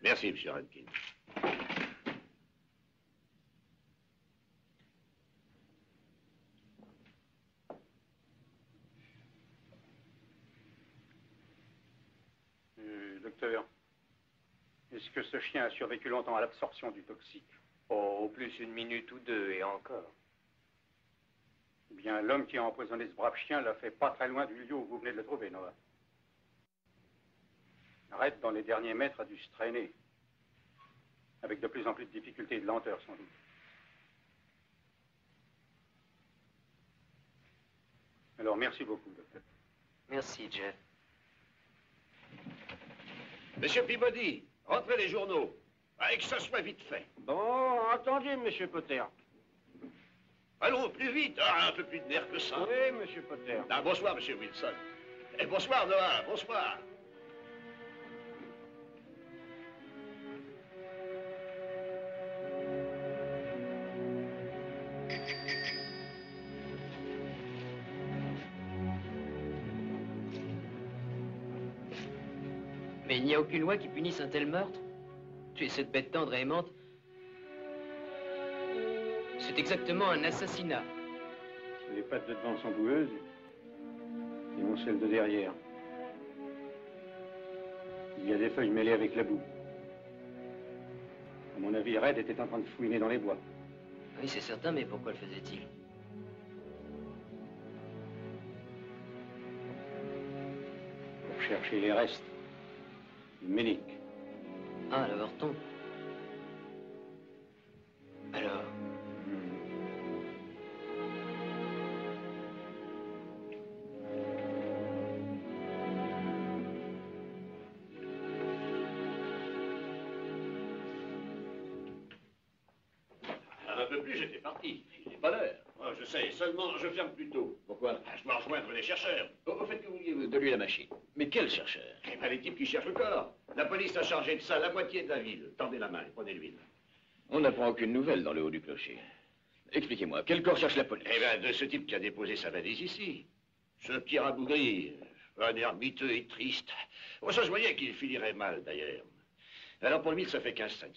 Merci, monsieur Rankin. Docteur, est-ce que ce chien a survécu longtemps à l'absorption du toxique? Oh, au plus 1 minute ou 2, et encore. Eh bien, l'homme qui a empoisonné ce brave chien l'a fait pas très loin du lieu où vous venez de le trouver, Noah. Red, dans les derniers mètres, a dû se traîner. Avec de plus en plus de difficultés et de lenteur, sans doute. Alors, merci beaucoup, docteur. Merci, Jeff. Monsieur Peabody, rentrez les journaux. Et que ça soit vite fait. Bon, attendez, monsieur Potter. Allons, plus vite. Ah, un peu plus de nerfs que ça. Oui, monsieur Potter. Ah, bonsoir, monsieur Wilson. Et bonsoir, Noah, bonsoir. Mais il n'y a aucune loi qui punisse un tel meurtre. Tuer cette bête tendre et aimante, c'est exactement un assassinat. Les pattes de devant sont boueuses, et non celles de derrière. Il y a des feuilles mêlées avec la boue. À mon avis, Red était en train de fouiner dans les bois. Oui, c'est certain, mais pourquoi le faisait-il? Pour chercher les restes. Une ménique. Ah, le heurton. Alors... Un peu plus, j'étais parti. Il n'est pas l'heure. Oh, je sais, seulement je ferme plus tôt. Bon. Pourquoi? Je dois rejoindre des chercheurs. Au fait, que vouliez-vous de lui, la machine? Mais quel chercheur? Eh bien, les types qui cherchent le corps. La police a chargé de ça la moitié de la ville. Tendez la main et prenez l'huile. On n'apprend aucune nouvelle dans le haut du clocher. Expliquez-moi, quel corps cherche la police? Eh bien, de ce type qui a déposé sa valise ici. Ce petit rabougri, un air miteux et triste. Oh, ça se voyait qu'il finirait mal, d'ailleurs. Alors, pour 1000, ça fait 15 cents.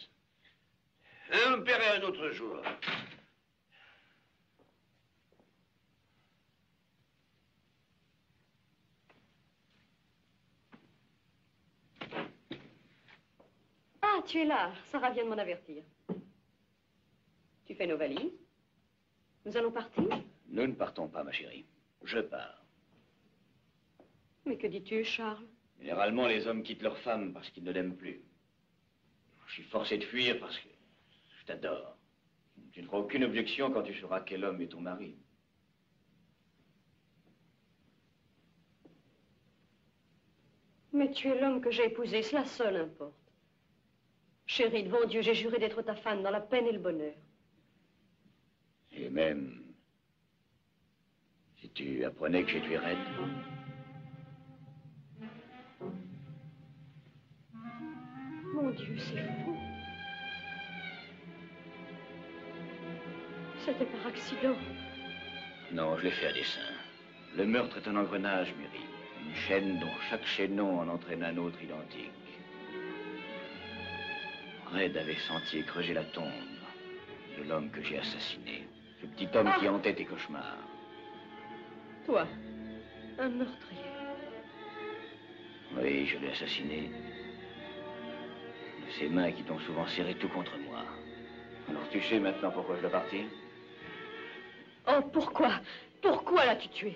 On me paierait un autre jour. Ah, tu es là. Sarah vient de m'en avertir. Tu fais nos valises. Nous allons partir? Nous ne partons pas, ma chérie. Je pars. Mais que dis-tu, Charles? Généralement, les hommes quittent leurs femmes parce qu'ils ne l'aiment plus. Je suis forcé de fuir parce que je t'adore. Tu n'auras aucune objection quand tu sauras quel homme est ton mari. Mais tu es l'homme que j'ai épousé, cela seul importe. Chérie, devant Dieu, j'ai juré d'être ta femme dans la peine et le bonheur. Et même, si tu apprenais que j'ai tué Red. Mon Dieu, c'est fou. C'était par accident. Non, je l'ai fait à dessein. Le meurtre est un engrenage, Mary. Une chaîne dont chaque chaînon en entraîne un autre identique. Red avait senti et creusé la tombe de l'homme que j'ai assassiné. Ce petit homme qui hantait tes cauchemars. Toi, un meurtrier. Oui, je l'ai assassiné. De ces mains qui t'ont souvent serré tout contre moi. Alors tu sais maintenant pourquoi je dois partir? Oh, pourquoi? Pourquoi l'as-tu tué?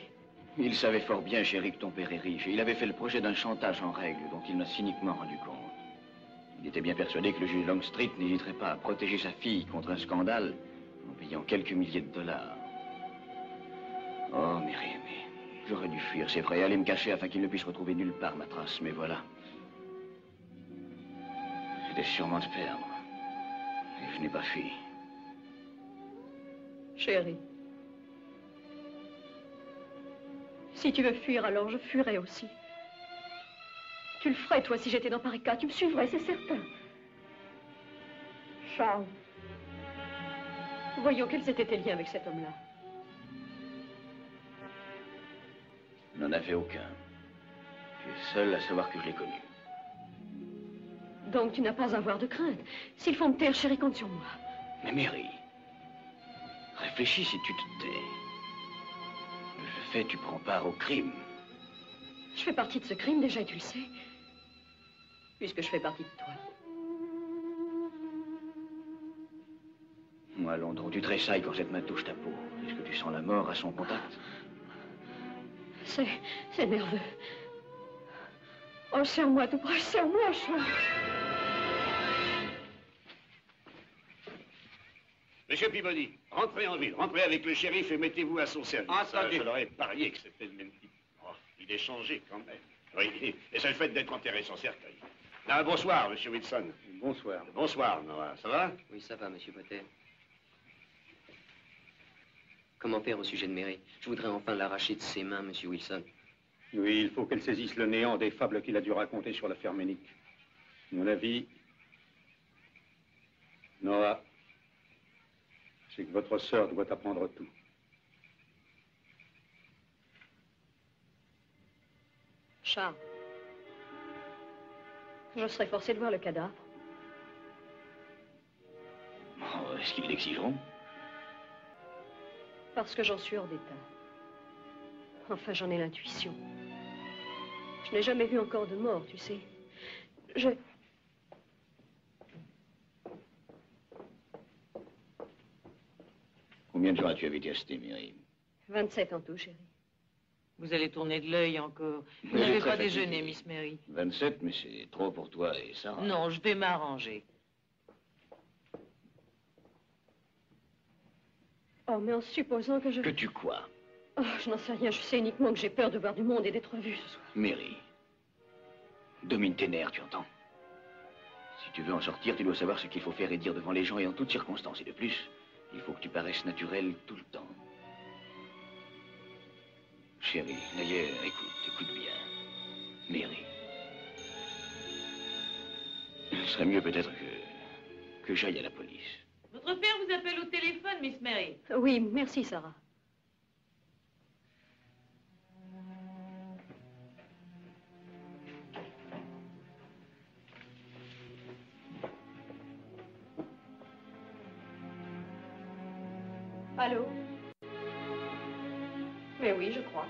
Il savait fort bien, chérie, que ton père est riche. Et il avait fait le projet d'un chantage en règle dont il m'a cyniquement rendu compte. Il était bien persuadé que le juge Longstreet n'hésiterait pas à protéger sa fille contre un scandale en payant quelques milliers de dollars. Oh, Mary, mais j'aurais dû fuir, c'est vrai, aller me cacher afin qu'il ne puisse retrouver nulle part ma trace, mais voilà. J'étais sûrement de perdre, et je n'ai pas fui. Chérie, si tu veux fuir, alors je fuirai aussi. Tu le ferais, toi, si j'étais dans pareil cas. Tu me suivrais, c'est certain. Charles, voyons quels étaient tes liens avec cet homme-là. Il n'en avait aucun. Tu es seule à savoir que je l'ai connu. Donc tu n'as pas à avoir de crainte. S'il faut me taire, chérie, compte sur moi. Mais Mary, réfléchis si tu te tais. De ce fait, tu prends part au crime. Je fais partie de ce crime déjà, et tu le sais, puisque je fais partie de toi. Moi, Landru, tu tressailles quand cette main touche ta peau. Est-ce que tu sens la mort à son contact? C'est nerveux. Oh, serre-moi tout proche, serre-moi, Charles. Monsieur Peabody, rentrez en ville, rentrez avec le shérif et mettez-vous à son service. Attendez. Je leur ai parié que c'était le même type. Il est changé, quand même. Oui, et c'est le fait d'être enterré sans cercueil. Ah, bonsoir, monsieur Wilson. Bonsoir. Bonsoir, Noah. Ça va? Oui, ça va, monsieur Potter. Comment faire au sujet de Mary? Je voudrais enfin l'arracher de ses mains, monsieur Wilson. Oui, il faut qu'elle saisisse le néant des fables qu'il a dû raconter sur l'affaire Meinike. À mon avis, Noah, c'est que votre sœur doit apprendre tout. Charles, je serais forcé de voir le cadavre. Oh, est-ce qu'ils l'exigeront? Parce que j'en suis hors d'état. Enfin, j'en ai l'intuition. Je n'ai jamais vu encore de mort, tu sais. Combien de gens as-tu habité à Mary? 27 en tout, chérie. Vous allez tourner de l'œil encore. Vous n'avez pas déjeuné, Miss Mary. 27, mais c'est trop pour toi et Sarah. Non, je vais m'arranger. Oh, mais en supposant que je... Que tu quoi? Oh, je n'en sais rien. Je sais uniquement que j'ai peur de voir du monde et d'être vue ce soir. Mary, domine tes nerfs, tu entends? Si tu veux en sortir, tu dois savoir ce qu'il faut faire et dire devant les gens et en toutes circonstances. Et de plus, il faut que tu paraisses naturel tout le temps. Chérie, d'ailleurs, écoute bien. Mary. Ce serait mieux peut-être que j'aille à la police. Votre père vous appelle au téléphone, Miss Mary. Oui, merci, Sarah. Allô? Mais oui, je crois.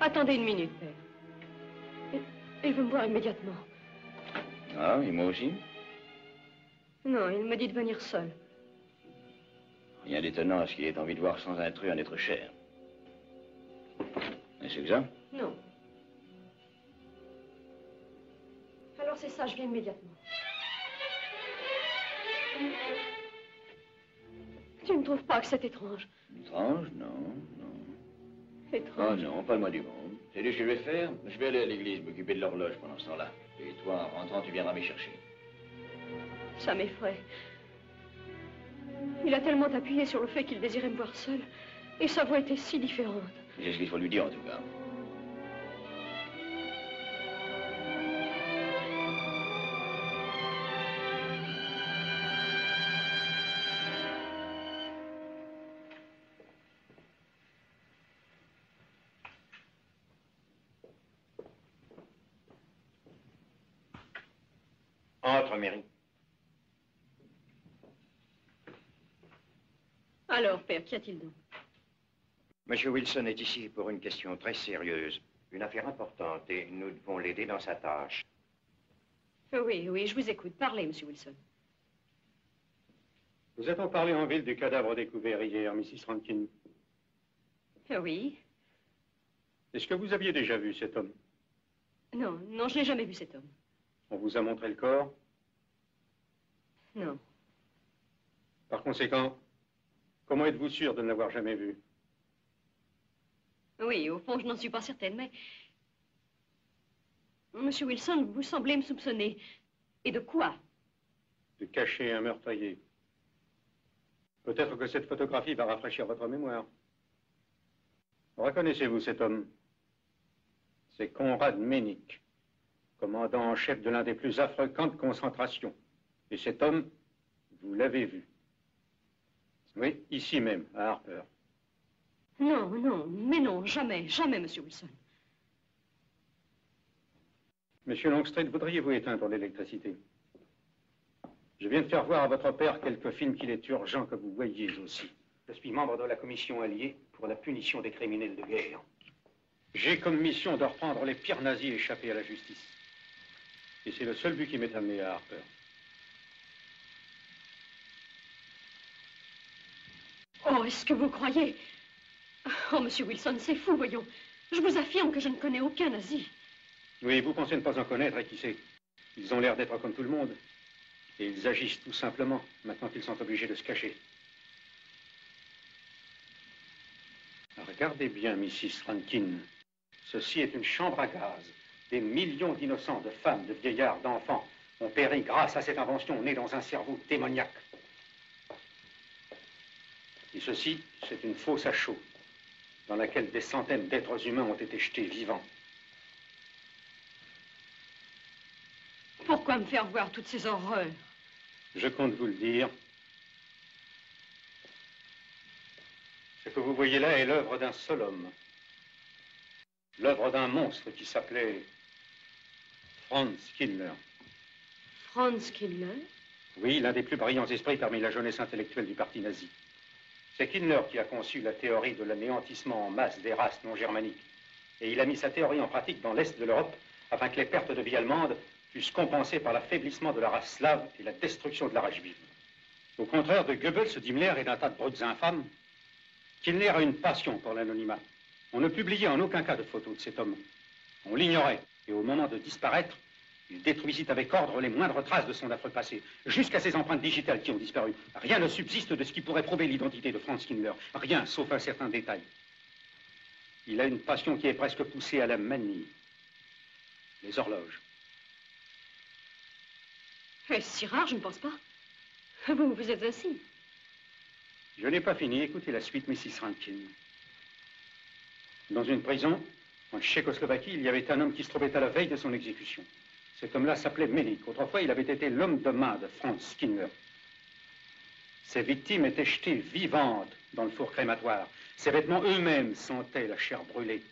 Attendez une minute, père. Il veut me voir immédiatement. Ah, et moi aussi? Non, il me dit de venir seul. Rien d'étonnant à ce qu'il ait envie de voir sans intrus un être cher. Est-ce que ça? Non. Alors c'est ça, je viens immédiatement. Tu ne trouves pas que c'est étrange? Étrange? Non, non. Étrange? Oh non, pas le moins du monde. C'est ce que je vais faire. Je vais aller à l'église, m'occuper de l'horloge pendant ce temps-là. Et toi, en rentrant, tu viendras me chercher. Ça m'effraie. Il a tellement appuyé sur le fait qu'il désirait me voir seule, et sa voix était si différente. C'est ce qu'il faut lui dire, en tout cas. Entre, Mary. Alors, père, qu'y a-t-il donc? Monsieur Wilson est ici pour une question très sérieuse, une affaire importante, et nous devons l'aider dans sa tâche. Oui, oui, je vous écoute. Parlez, monsieur Wilson. Nous avons parlé en ville du cadavre découvert hier, Mrs. Rankin. Oui. Est-ce que vous aviez déjà vu cet homme? Non, non, je n'ai jamais vu cet homme. On vous a montré le corps? Non. Par conséquent, comment êtes-vous sûr de ne l'avoir jamais vu? Oui, au fond, je n'en suis pas certaine, mais... Monsieur Wilson, vous semblez me soupçonner. Et de quoi? De cacher un meurtrier. Peut-être que cette photographie va rafraîchir votre mémoire. Reconnaissez-vous cet homme? C'est Konrad Meinike, commandant en chef de l'un des plus affreux camps de concentration. Et cet homme, vous l'avez vu. Oui, ici même, à Harper. Non, non, mais non, jamais, jamais, monsieur Wilson. Monsieur Longstreet, voudriez-vous éteindre l'électricité? Je viens de faire voir à votre père quelques films qu'il est urgent que vous voyiez aussi. Je suis membre de la commission alliée pour la punition des criminels de guerre. J'ai comme mission de reprendre les pires nazis échappés à la justice. Et c'est le seul but qui m'est amené à Harper. Oh, est-ce que vous croyez? Oh, monsieur Wilson, c'est fou, voyons. Je vous affirme que je ne connais aucun nazi. Oui, vous pensez ne pas en connaître, et qui sait? Ils ont l'air d'être comme tout le monde. Et ils agissent tout simplement, maintenant qu'ils sont obligés de se cacher. Regardez bien, Mrs. Rankin. Ceci est une chambre à gaz. Des millions d'innocents, de femmes, de vieillards, d'enfants ont péri grâce à cette invention née dans un cerveau démoniaque. Et ceci, c'est une fosse à chaud, dans laquelle des centaines d'êtres humains ont été jetés vivants. Pourquoi me faire voir toutes ces horreurs? Je compte vous le dire. Ce que vous voyez là est l'œuvre d'un seul homme. L'œuvre d'un monstre qui s'appelait Franz Kindler. Franz Kindler? Oui, l'un des plus brillants esprits parmi la jeunesse intellectuelle du parti nazi. C'est Kindler qui a conçu la théorie de l'anéantissement en masse des races non germaniques. Et il a mis sa théorie en pratique dans l'Est de l'Europe afin que les pertes de vie allemandes fussent compensées par l'affaiblissement de la race slave et la destruction de la race juive. Au contraire de Goebbels, d'Himmler et d'un tas de brutes infâmes, Kindler a une passion pour l'anonymat. On ne publiait en aucun cas de photos de cet homme. On l'ignorait. Et au moment de disparaître, il détruisit avec ordre les moindres traces de son affreux passé, jusqu'à ses empreintes digitales qui ont disparu. Rien ne subsiste de ce qui pourrait prouver l'identité de Franz Kindler. Rien, sauf un certain détail. Il a une passion qui est presque poussée à la manie. Les horloges. Est-ce si rare? Je ne pense pas. Vous, vous êtes assis. Je n'ai pas fini. Écoutez la suite, Mrs. Rankin. Dans une prison, en Tchécoslovaquie, il y avait un homme qui se trouvait à la veille de son exécution. Cet homme-là s'appelait Meinike. Autrefois, il avait été l'homme de main de Franz Kindler. Ses victimes étaient jetées vivantes dans le four crématoire. Ses vêtements eux-mêmes sentaient la chair brûlée.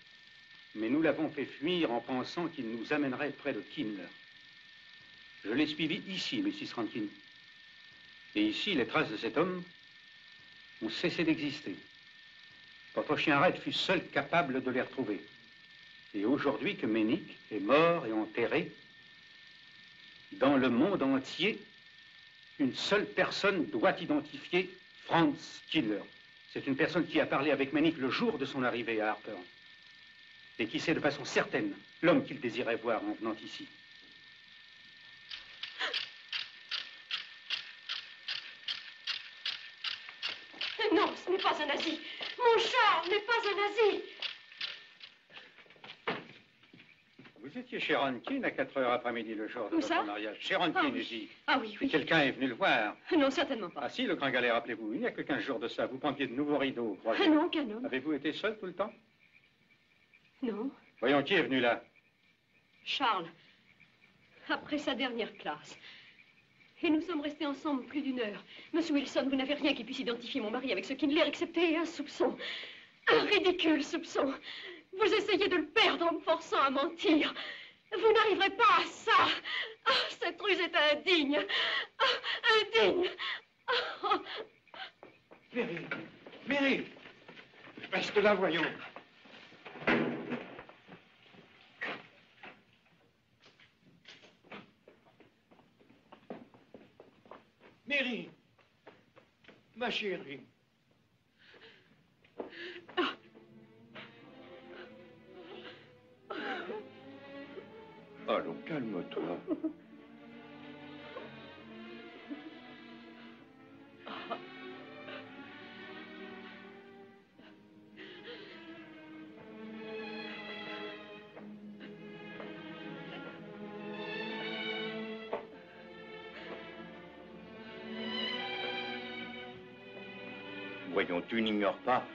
Mais nous l'avons fait fuir en pensant qu'il nous amènerait près de Kindler. Je l'ai suivi ici, Mrs. Rankin. Et ici, les traces de cet homme ont cessé d'exister. Votre chien Red fut seul capable de les retrouver. Et aujourd'hui que Meinike est mort et enterré, dans le monde entier, une seule personne doit identifier Franz Kindler. C'est une personne qui a parlé avec Meinike le jour de son arrivée à Harper. Et qui sait de façon certaine l'homme qu'il désirait voir en venant ici. Non, ce n'est pas un nazi. Mon Charles n'est pas un nazi. Vous étiez chez Rankin à 4 heures après-midi le jour de votre mariage. Chez Rankin, ici. Ah oui, oui. Et quelqu'un est venu le voir. Non, certainement pas. Ah si, le grand galet, rappelez-vous, il n'y a que 15 jours de ça. Vous pendiez de nouveaux rideaux, croyez-vous. Ah non, qu'un homme. Avez-vous été seul tout le temps? Non. Voyons, qui est venu là? Charles. Après sa dernière classe. Et nous sommes restés ensemble plus d'une heure. Monsieur Wilson, vous n'avez rien qui puisse identifier mon mari avec ce Kindler, excepté un soupçon. Un ridicule soupçon. Vous essayez de le perdre en me forçant à mentir. Vous n'arriverez pas à ça. Oh, cette ruse est indigne. Oh, indigne. Oh. Mary, Mary. Reste là, voyons. Mary, ma chérie. Ah. Allons, calme-toi. Voyons, tu n'ignores pas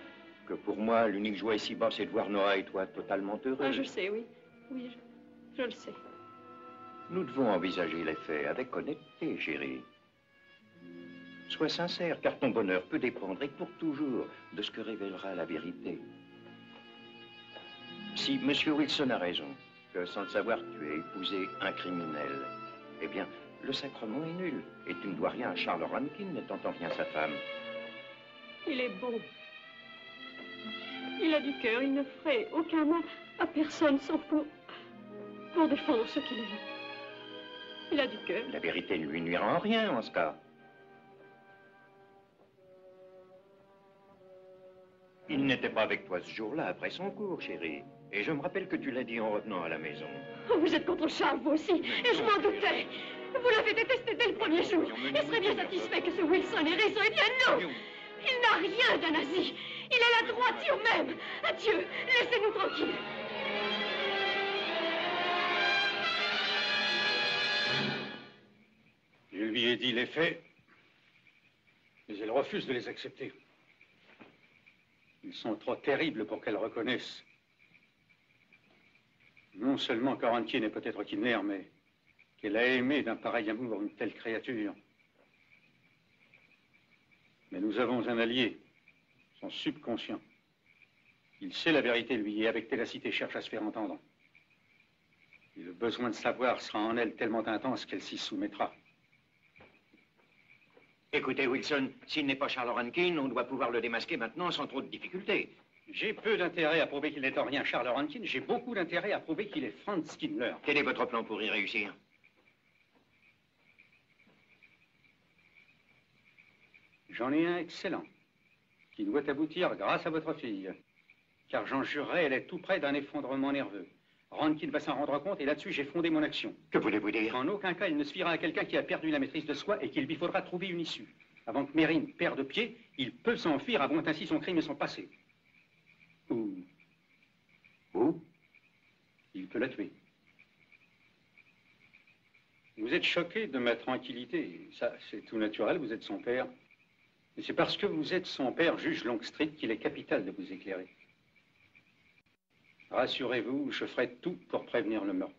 que pour moi, l'unique joie ici-bas, c'est de voir Noah et toi totalement heureux. Ah, je sais, oui. Oui, je le sais. Nous devons envisager les faits avec honnêteté, chérie. Sois sincère, car ton bonheur peut dépendre, et pour toujours, de ce que révélera la vérité. Si M. Wilson a raison, que sans le savoir, tu aies épousé un criminel, eh bien, le sacrement est nul, et tu ne dois rien à Charles Rankin, ne t'entends rien sa femme. Il est beau. Il a du cœur, il ne ferait aucun mal à personne, sauf pour défendre ce qu'il aime. Il a du cœur. La vérité ne lui nuira en rien, en ce cas. Il n'était pas avec toi ce jour-là, après son cours, chérie. Et je me rappelle que tu l'as dit en revenant à la maison. Oh, vous êtes contre Charles, vous aussi. Et je m'en doutais. Vous l'avez détesté dès le premier jour. Il serait bien satisfait que ce Wilson ait raison. Eh bien, non! Il n'a rien d'un nazi. Il est la droiture même. Adieu, laissez-nous tranquilles. Je lui ai dit les faits, mais elle refuse de les accepter. Ils sont trop terribles pour qu'elle reconnaisse. Non seulement Rankin est peut-être Kindler, mais qu'elle a aimé d'un pareil amour une telle créature. Mais nous avons un allié, son subconscient. Il sait la vérité, lui, et avec ténacité cherche à se faire entendre. Et le besoin de savoir sera en elle tellement intense qu'elle s'y soumettra. Écoutez, Wilson, s'il n'est pas Charles Rankin, on doit pouvoir le démasquer maintenant sans trop de difficultés. J'ai peu d'intérêt à prouver qu'il n'est en rien Charles Rankin, j'ai beaucoup d'intérêt à prouver qu'il est Franz Kindler. Quel est votre plan pour y réussir? J'en ai un excellent, qui doit aboutir grâce à votre fille. Car j'en jurerai, elle est tout près d'un effondrement nerveux. Rankin va s'en rendre compte et là-dessus, j'ai fondé mon action. Que voulez-vous dire? En aucun cas, il ne suffira à quelqu'un qui a perdu la maîtrise de soi et qu'il lui faudra trouver une issue. Avant que Mary ne perde pied, il peut s'enfuir, avant ainsi son crime et son passé. Ou il peut la tuer. Vous êtes choqué de ma tranquillité. Ça, c'est tout naturel, vous êtes son père. Mais c'est parce que vous êtes son père, juge Longstreet, qu'il est capital de vous éclairer. Rassurez-vous, je ferai tout pour prévenir le meurtre.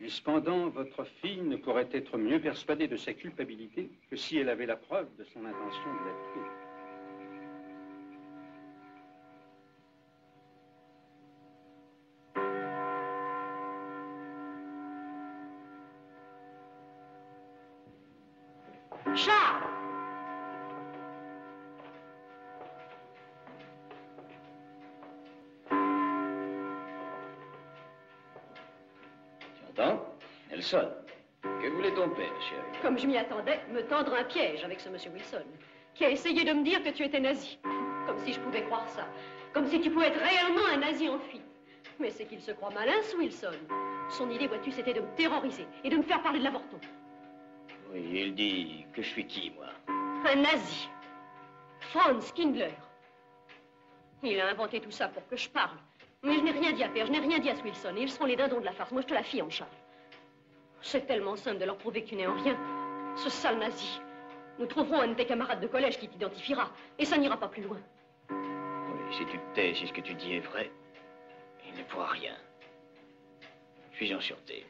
Et cependant, votre fille ne pourrait être mieux persuadée de sa culpabilité que si elle avait la preuve de son intention de la tuer. Charles! Tu entends? Elle sonne. Que voulait ton père, chérie? Comme je m'y attendais, me tendre un piège avec ce monsieur Wilson, qui a essayé de me dire que tu étais nazi. Comme si je pouvais croire ça. Comme si tu pouvais être réellement un nazi en fuite. Mais c'est qu'il se croit malin, ce Wilson. Son idée, vois-tu, c'était de me terroriser et de me faire parler de l'avorton. Oui, il dit que je suis qui, moi? Un nazi. Franz Kindler. Il a inventé tout ça pour que je parle. Mais je n'ai rien dit à Père, je n'ai rien dit à Wilson. Ils sont les dindons de la farce. Moi, je te la fie en charge. C'est tellement simple de leur prouver que tu n'es en rien. Ce sale nazi. Nous trouverons un de tes camarades de collège qui t'identifiera. Et ça n'ira pas plus loin. Oui, si tu te tais, si ce que tu dis est vrai, il ne pourra rien. Je suis en sûreté.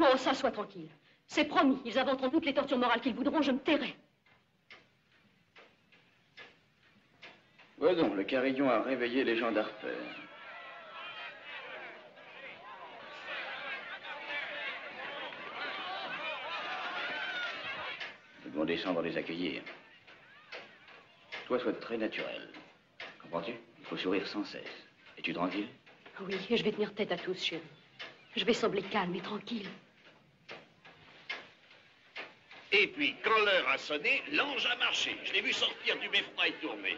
Oh, ça, sois tranquille. C'est promis, ils inventeront toutes les tortures morales qu'ils voudront, je me tairai. Bon donc, le carillon a réveillé les gens d'Harper. Nous devons descendre les accueillir. Toi, sois très naturel. Comprends-tu? Il faut sourire sans cesse. Es-tu tranquille? Oui, et je vais tenir tête à tous, chérie. Je vais sembler calme et tranquille. Et puis, quand l'heure a sonné, l'ange a marché. Je l'ai vu sortir du beffroi et tourner.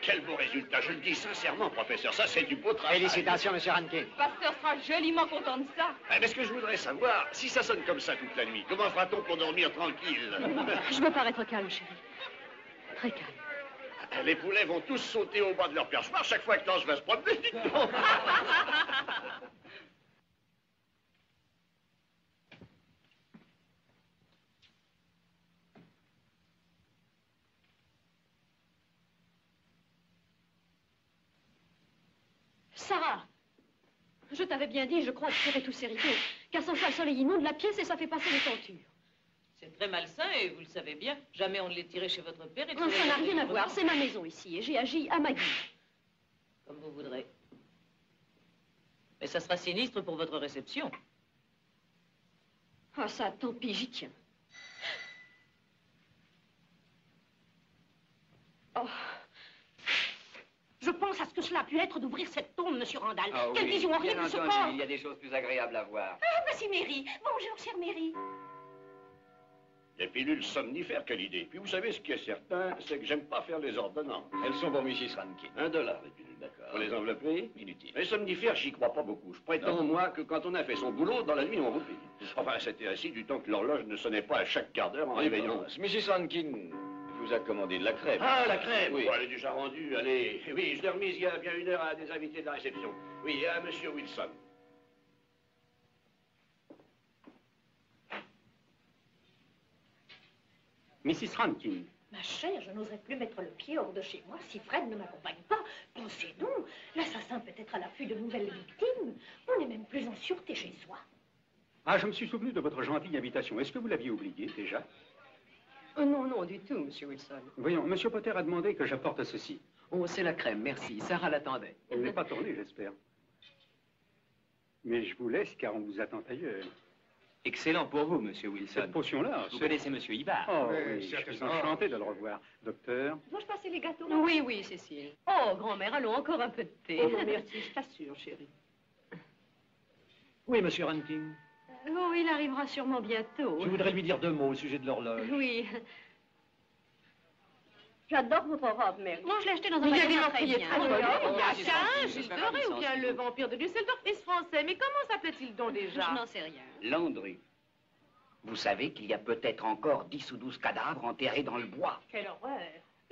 Quel beau résultat, je le dis sincèrement, professeur. Ça, c'est du beau travail. Félicitations, monsieur Rankin. Le pasteur sera joliment content de ça. Ah, mais ce que je voudrais savoir, si ça sonne comme ça toute la nuit, comment fera-t-on pour dormir tranquille? Je veux paraître calme, chérie. Très calme. Ah, les poulets vont tous sauter au bas de leur perchoir chaque fois que l'ange va se promener, dites donc. Sarah, je t'avais bien dit, je crois, de tirer tous ces rideaux, car sans ça, le soleil inonde la pièce et ça fait passer les tentures. C'est très malsain et vous le savez bien, jamais on ne les tirait chez votre père. Et non, ça n'a rien à voir, c'est ma maison ici et j'ai agi à ma guise. Comme vous voudrez. Mais ça sera sinistre pour votre réception. Ah ça, tant pis, j'y tiens. Oh. Je pense à ce que cela a pu être d'ouvrir cette tombe, monsieur Randall. Ah, quelle oui, vision horrible de ce corps! Il y a des choses plus agréables à voir. Ah, voici Mary. Bonjour, chère Mary. Les pilules somnifères, quelle idée. Puis vous savez, ce qui est certain, c'est que j'aime pas faire les ordonnances. Elles sont pour Mrs. Rankin. $1, les pilules, d'accord. Pour les envelopper? Inutile. Les somnifères, j'y crois pas beaucoup. Je prétends, moi, que quand on a fait son boulot, dans la nuit, on roupille. Enfin, c'était ainsi du temps que l'horloge ne sonnait pas à chaque quart d'heure en réveillant. Mrs. Rankin... vous a commandé de la crème. Ah, la crème, oui. Oh, elle est déjà rendue, allez. Oui, je l'ai remise il y a bien une heure à des invités de la réception. Oui, à monsieur Wilson. Mrs. Rankin. Ma chère, je n'oserais plus mettre le pied hors de chez moi si Fred ne m'accompagne pas. Pensez donc, l'assassin peut être à l'affût de nouvelles victimes. On n'est même plus en sûreté chez soi. Ah, je me suis souvenu de votre gentille invitation. Est-ce que vous l'aviez oubliée déjà? Non, non, du tout, monsieur Wilson. Voyons, monsieur Potter a demandé que j'apporte ceci. Oh, c'est la crème, merci. Sarah l'attendait. Elle n'est pas tournée, j'espère. Mais je vous laisse, car on vous attend ailleurs. Excellent pour vous, monsieur Wilson. Cette potion-là, vous connaissez monsieur Ibar. Oh, oui, je suis enchanté de le revoir. Docteur... Dois-je passer les gâteaux? Oui, oui, Cécile. Oh, grand-mère, allons, encore un peu de thé. Oh, non, merci, je t'assure, chérie. Oui, monsieur Rankin. Oh, il arrivera sûrement bientôt. Je voudrais lui dire deux mots au sujet de l'horloge. Oui. J'adore votre robe, Mary. Moi, je l'ai achetée dans un magasin très bien. Il y a qu'un, juste doré, ou bien le vampire de Düsseldorf est français. Mais comment s'appelait-il donc déjà? Je n'en sais rien. Landru. Vous savez qu'il y a peut-être encore 10 ou 12 cadavres enterrés dans le bois. Quelle horreur.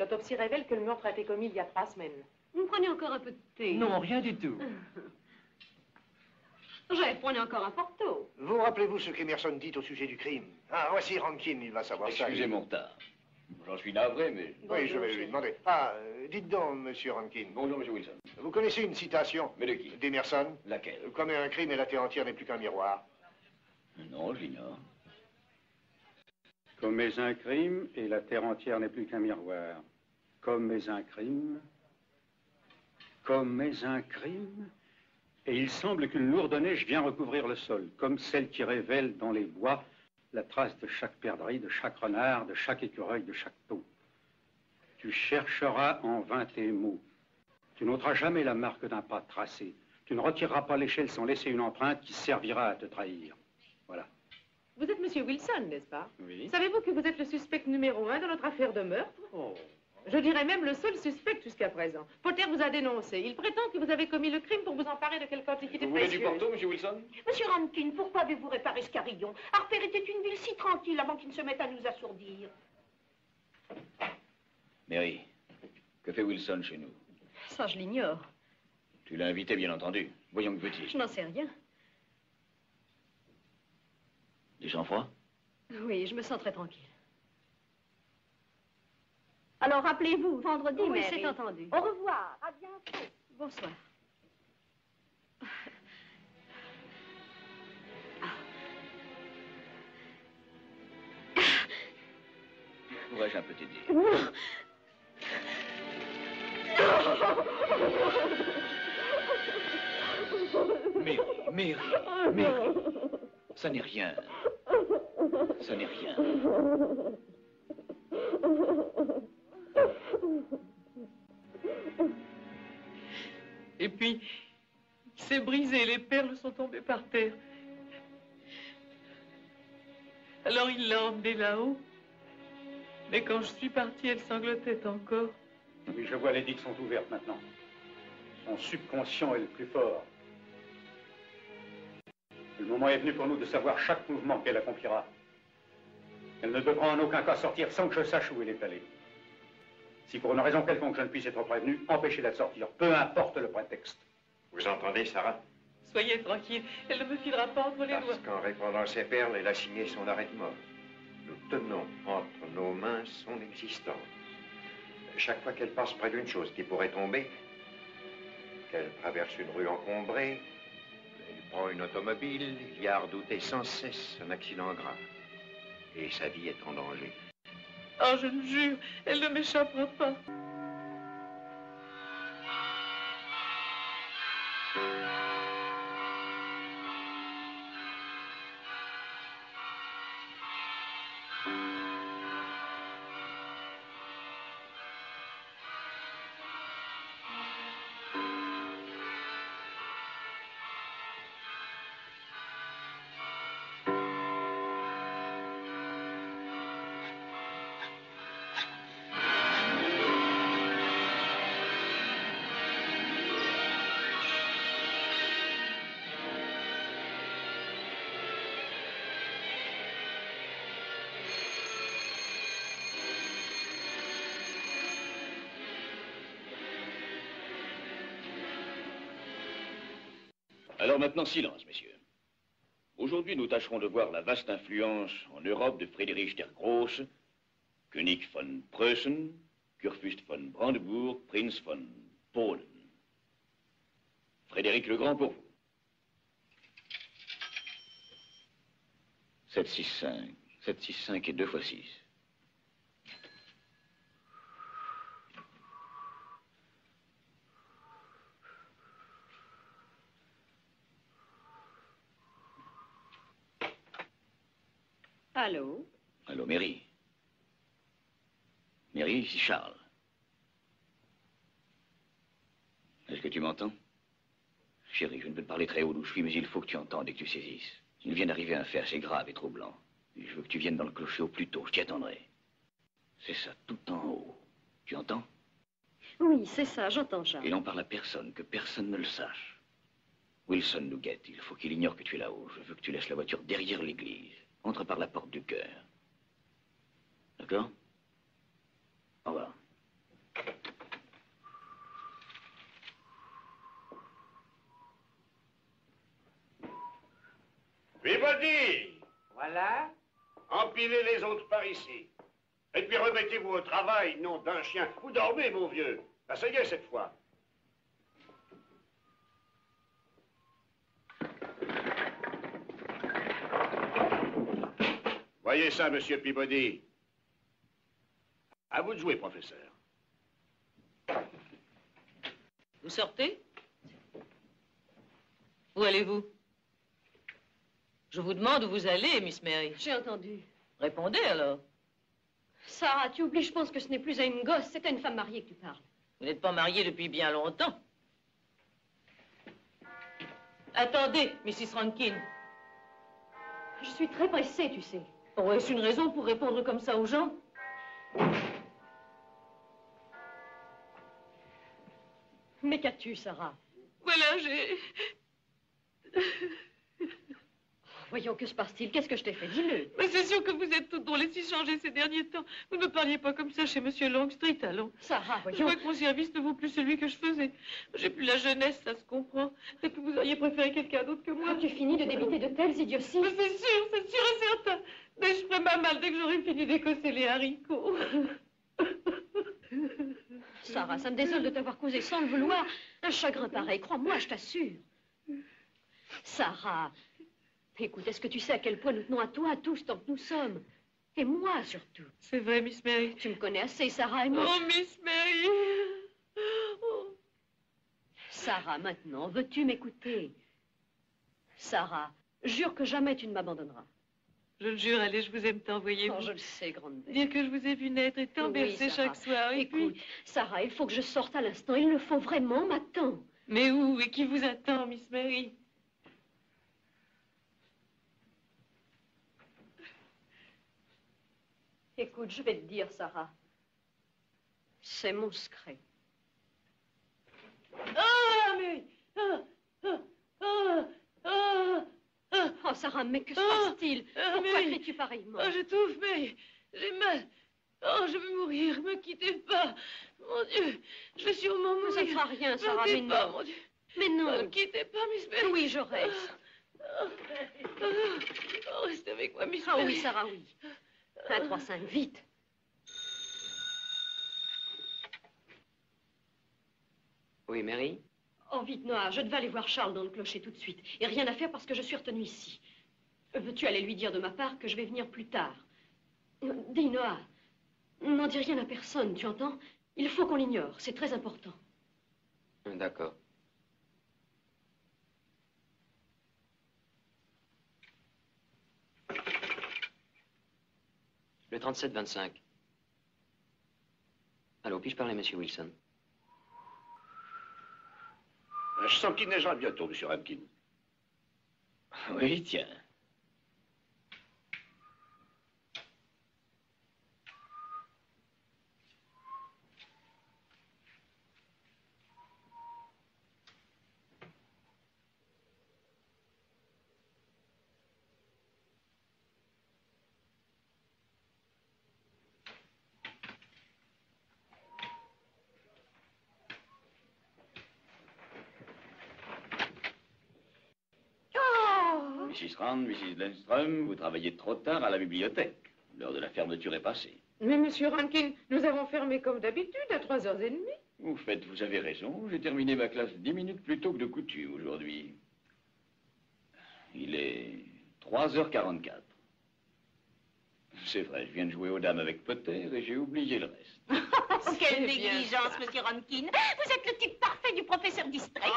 L'autopsie révèle que le meurtre a été commis il y a 3 semaines. Vous prenez encore un peu de thé? Non, rien du tout. J'avais pris encore un porto. Vous rappelez-vous ce qu'Emerson dit au sujet du crime? Ah, voici Rankin, il va savoir ça. Excusez mon retard. J'en suis navré, mais... Bonjour, oui, je vais lui demander. Ah, dites donc, monsieur Rankin. Bonjour, monsieur Wilson. Vous connaissez une citation? Mais de qui? D'Emerson. Laquelle? Commet un crime et la terre entière n'est plus qu'un miroir. Non, j'ignore. Commets un crime et la terre entière n'est plus qu'un miroir. Commets un crime. Commets un crime. Et il semble qu'une lourde neige vient recouvrir le sol, comme celle qui révèle dans les bois la trace de chaque perdrix, de chaque renard, de chaque écureuil, de chaque taupe. Tu chercheras en vain tes mots. Tu n'ôteras jamais la marque d'un pas tracé. Tu ne retireras pas l'échelle sans laisser une empreinte qui servira à te trahir. Voilà. Vous êtes monsieur Wilson, n'est-ce pas? Oui. Savez-vous que vous êtes le suspect numéro 1 dans notre affaire de meurtre? Oh. Je dirais même le seul suspect jusqu'à présent. Potter vous a dénoncé. Il prétend que vous avez commis le crime pour vous emparer de quelque quantité précieuse. Vous voulez du Porto, monsieur Wilson? Monsieur Rankin, pourquoi avez-vous réparé ce carillon? Harper était une ville si tranquille avant qu'il ne se mette à nous assourdir. Mary, que fait Wilson chez nous? Ça, je l'ignore. Tu l'as invité, bien entendu. Voyons que veut-il? Je n'en sais rien. Du sang-froid? Oui, je me sens très tranquille. Alors, rappelez-vous, vendredi, oui, Mary. Oui, c'est entendu. Au revoir, à bientôt. Bonsoir. Pourrais-je un peu t'aider? Non. Mary, Mary, Mary. Ça n'est rien. Ça n'est rien. Et puis, il s'est brisé, les perles sont tombées par terre. Alors il l'a emmenée là-haut. Mais quand je suis partie, elle sanglotait encore. Oui, je vois, les digues sont ouvertes maintenant. Son subconscient est le plus fort. Le moment est venu pour nous de savoir chaque mouvement qu'elle accomplira. Elle ne devra en aucun cas sortir sans que je sache où elle est allée. Si pour une raison quelconque je ne puisse être prévenu, empêchez-la de sortir, peu importe le prétexte. Vous entendez, Sarah? Soyez tranquille, elle ne me filera pas entre les doigts. Parce qu'en répandant ses perles, elle a signé son arrêt de mort. Nous tenons entre nos mains son existence. Chaque fois qu'elle passe près d'une chose qui pourrait tomber, qu'elle traverse une rue encombrée, elle prend une automobile, il y a à redouter sans cesse un accident grave. Et sa vie est en danger. Oh, je le jure, elle ne m'échappera pas. Alors maintenant, silence, messieurs. Aujourd'hui, nous tâcherons de voir la vaste influence en Europe de Friedrich der Grosse, König von Preußen, Kurfürst von Brandebourg, Prince von Polen. Frédéric le Grand pour vous. 765. 765 et 2 fois 6. Allô? Allô, Mary. Mary, ici Charles. Est-ce que tu m'entends? Chérie, je ne peux te parler très haut d'où je suis, mais il faut que tu entendes et que tu saisisses. Il vient d'arriver un fait assez grave et troublant. Et je veux que tu viennes dans le clocher au plus tôt, je t'y attendrai. C'est ça, tout en haut. Tu entends? Oui, c'est ça, j'entends, Charles. Et l'on parle à personne, que personne ne le sache. Wilson nous guette, il faut qu'il ignore que tu es là-haut. Je veux que tu laisses la voiture derrière l'église. Entre par la porte du cœur. D'accord? Au revoir. Peabody! Voilà. Empilez les autres par ici. Et puis remettez-vous au travail, nom d'un chien. Vous dormez, mon vieux. Asseyez cette fois. Voyez ça, monsieur Peabody. À vous de jouer, professeur. Vous sortez? Où allez-vous? Je vous demande où vous allez, Miss Mary. J'ai entendu. Répondez, alors. Sarah, tu oublies, je pense que ce n'est plus à une gosse, c'est à une femme mariée que tu parles. Vous n'êtes pas mariée depuis bien longtemps. Attendez, Mrs. Rankin. Je suis très pressée, tu sais. Oh, est-ce une raison pour répondre comme ça aux gens? Mais qu'as-tu, Sarah? Voilà, j'ai... Voyons, que se passe-t-il? Qu'est-ce que je t'ai fait? Dis-le. Mais c'est sûr que vous êtes toutes drôles et si changées ces derniers temps. Vous ne me parliez pas comme ça chez Monsieur Longstreet, allons. Sarah, voyons. Je vois que mon service ne vaut plus celui que je faisais. J'ai plus la jeunesse, ça se comprend. Et que vous auriez préféré quelqu'un d'autre que moi. Quand tu finis de débiter de telles idioties. C'est sûr et certain. Mais je ferai ma malle dès que j'aurai fini d'écosser les haricots. Sarah, ça me désole de t'avoir causé sans le vouloir un chagrin pareil. Crois-moi, je t'assure. Sarah. Écoute, est-ce que tu sais à quel point nous tenons à toi, à tous, tant que nous sommes? Et moi, surtout. C'est vrai, Miss Mary. Tu me connais assez, Sarah et moi. Oh, Miss Mary. Oh. Sarah, maintenant, veux-tu m'écouter? Sarah, jure que jamais tu ne m'abandonneras. Je le jure, allez, je vous aime tant, voyez-vous. Oh, je le sais, grande belle. Dire que je vous ai vu naître et tant bercer chaque soir. Écoute, puis... Sarah, il faut que je sorte à l'instant. Il le faut vraiment, m'attend. Mais où et qui vous attend, Miss Mary? Écoute, je vais te dire, Sarah, c'est mon secret. Ah, mais... Ah, ah, ah, ah, ah. Oh, Sarah, mais que se passe-t-il? Pourquoi cries-tu pareillement? Oh, je touffe, mais j'ai mal. Oh, je vais mourir, me quittez pas. Mon Dieu, je vais sûrement mourir. Ça ne fera rien, Sarah, mais non. Mon Dieu. Mais non. Ne me quittez pas, Miss Mary. Oui, je reste. Oh, oh, oh, reste avec moi, Miss Mary. Ah oui, Sarah, oui. 1, 3, 5, vite. Oui, Mary? Oh, vite, Noah, je devais aller voir Charles dans le clocher tout de suite. Et rien à faire parce que je suis retenue ici. Veux-tu aller lui dire de ma part que je vais venir plus tard? Dis, Noah, n'en dis rien à personne, tu entends? Il faut qu'on l'ignore, c'est très important. D'accord. Le 37-25. Allô, puis-je parler, monsieur Wilson? Je sens qu'il neigera bientôt, monsieur Rankin. Oui, tiens. Mrs. Rand, Mrs. Lindström, vous travaillez trop tard à la bibliothèque. L'heure de la fermeture est passée. Mais, monsieur Rankin, nous avons fermé comme d'habitude à 3h30. Vous faites, vous avez raison. J'ai terminé ma classe 10 minutes plus tôt que de coutume aujourd'hui. Il est 3h44. C'est vrai, je viens de jouer aux dames avec Potter et j'ai oublié le reste. Quelle négligence, monsieur Rankin. Vous êtes le type parfait du professeur distrait.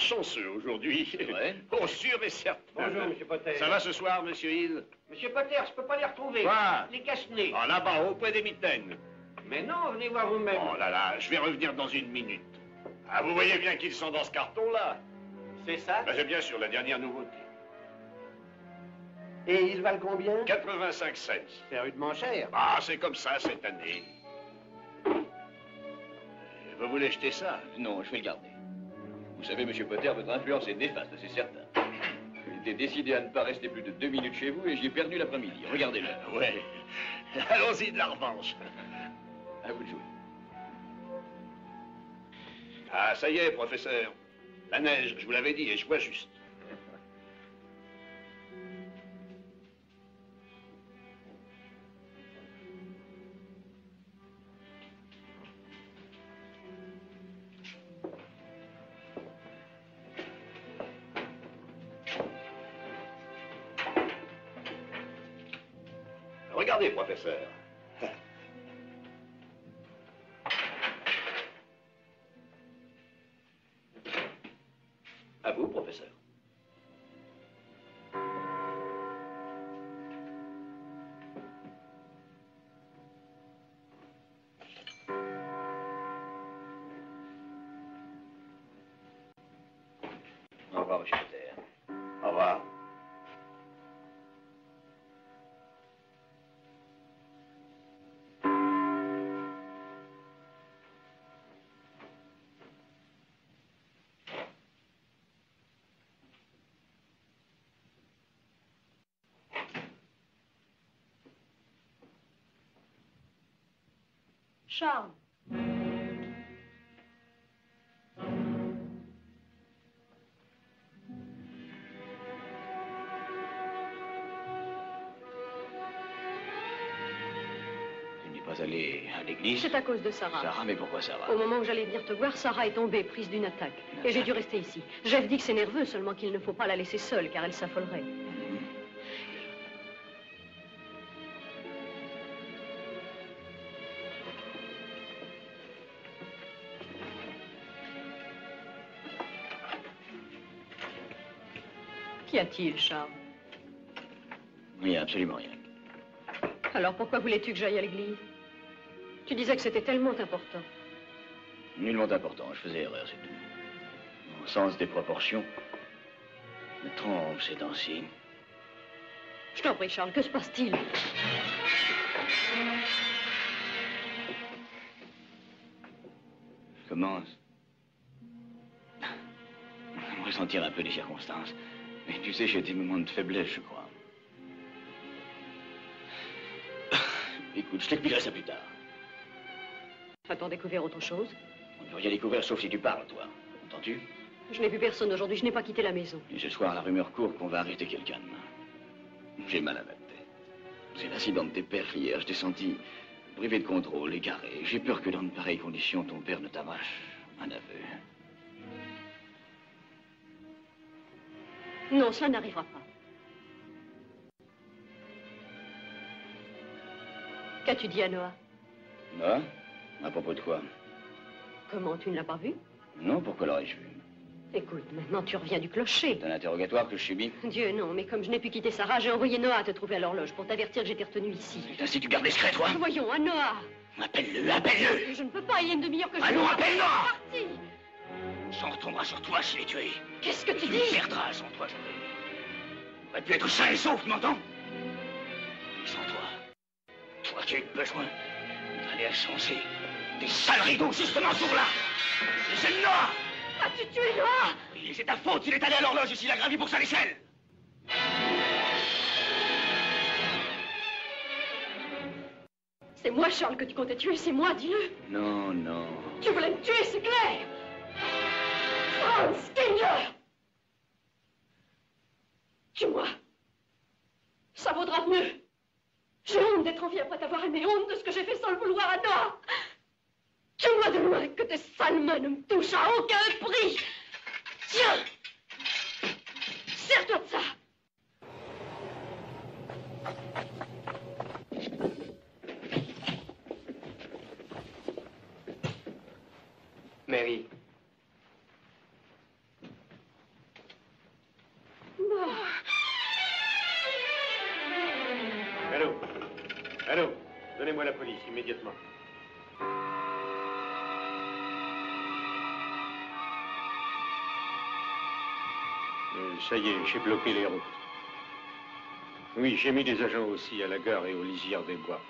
Chanceux aujourd'hui. Ouais. Oh, sûr et certain. Bonjour, monsieur Potter. Ça va ce soir, monsieur Hill? Monsieur Potter, je peux pas les retrouver. Quoi? Les cache-nez. Oh, là-bas, auprès des mitaines. Mais non, venez voir vous-même. Oh là là, je vais revenir dans une minute. Ah, vous voyez bien qu'ils sont dans ce carton-là. C'est ça? Ben, c'est bien sûr la dernière nouveauté. Et ils valent combien? 85 cents. C'est rudement cher. Ah, c'est comme ça cette année. Vous voulez jeter ça? Non, je vais le garder. Vous savez, Monsieur Potter, votre influence est néfaste, c'est certain. J'étais décidé à ne pas rester plus de 2 minutes chez vous et j'y ai perdu l'après-midi. Regardez-le. Ouais. Allons-y de la revanche. À vous de jouer. Ah, ça y est, professeur. La neige, je vous l'avais dit, et je vois juste. Regardez, professeur. À vous, professeur. Au revoir, monsieur Peter. Au revoir. Charles. Tu n'es pas allé à l'église? C'est à cause de Sarah. Sarah, mais pourquoi Sarah? Au moment où j'allais venir te voir, Sarah est tombée, prise d'une attaque. Et j'ai dû rester ici. Jeff dit que c'est nerveux, seulement qu'il ne faut pas la laisser seule, car elle s'affolerait. Qu'y a-t-il, Charles? Oui, absolument rien. Alors pourquoi voulais-tu que j'aille à l'église? Tu disais que c'était tellement important. Nullement important, je faisais erreur, c'est tout. Mon sens des proportions me trompe ces temps-ci. Je t'en prie, Charles, que se passe-t-il? Je commence à me ressentir un peu des circonstances. Mais tu sais, j'ai des moments de faiblesse, je crois. Écoute, je t'expliquerai ça plus tard. A-t-on découvert autre chose? On ne peut rien découvrir sauf si tu parles, toi. Entends-tu? Je n'ai vu personne aujourd'hui, je n'ai pas quitté la maison. Et ce soir, la rumeur court qu'on va arrêter quelqu'un demain. J'ai mal à la tête. C'est l'accident de tes pères hier, je t'ai senti privé de contrôle, égaré. J'ai peur que dans de pareilles conditions, ton père ne t'arrache un aveu. Non, cela n'arrivera pas. Qu'as-tu dit à Noah? Noah? À propos de quoi? Comment, tu ne l'as pas vu? Non, pourquoi l'aurais-je vu? Écoute, maintenant tu reviens du clocher. C'est un interrogatoire que je subis? Dieu, non, mais comme je n'ai pu quitter Sarah, j'ai envoyé Noah te trouver à l'horloge pour t'avertir que j'étais retenu ici. Putain, si tu gardes les secrets, toi! Voyons, à Noah! Appelle-le, appelle-le! Je ne peux pas, il y a une demi-heure que je... Allons, appelle-le! Parti! On retombera sur toi si je l'ai tué. Qu'est-ce que tu dis? Tu perdras sans toi, je vais. Va-tu être sain et sauf, tu m'entends? Sans toi. Toi qui as eu besoin d'aller ascenser des saleries dont justement sur là. Et c'est Noah! As-tu tué Noah? Oui, c'est ta faute, il est allé à l'horloge ici, il a gravi pour sa échelle. C'est moi, Charles, que tu comptais tuer, c'est moi, dis-le. Non, non. Tu voulais me tuer, c'est clair. Franz Kindler! Tue-moi. Ça vaudra mieux. J'ai honte d'être en vie après t'avoir aimé, honte de ce que j'ai fait sans le vouloir à toi. Tue-moi de loin, que tes sales mains ne me touchent à aucun prix. Tiens! Serre-toi de ça! Mary. Allô, donnez-moi la police, immédiatement. ça y est, j'ai bloqué les routes. Oui, j'ai mis des agents aussi à la gare et aux lisières des bois.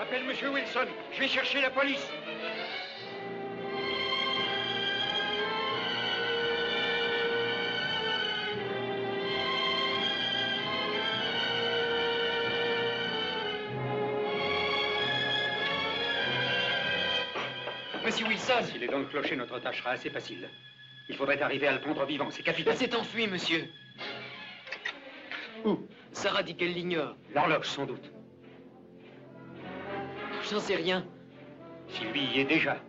Appelle Monsieur Wilson, je vais chercher la police. Monsieur Wilson! S'il est dans le clocher, notre tâche sera assez facile. Il faudrait arriver à le prendre vivant, c'est capital. Il s'est enfui, monsieur. Où? Sarah dit qu'elle l'ignore. L'horloge, sans doute. J'en sais rien. Si lui y est déjà,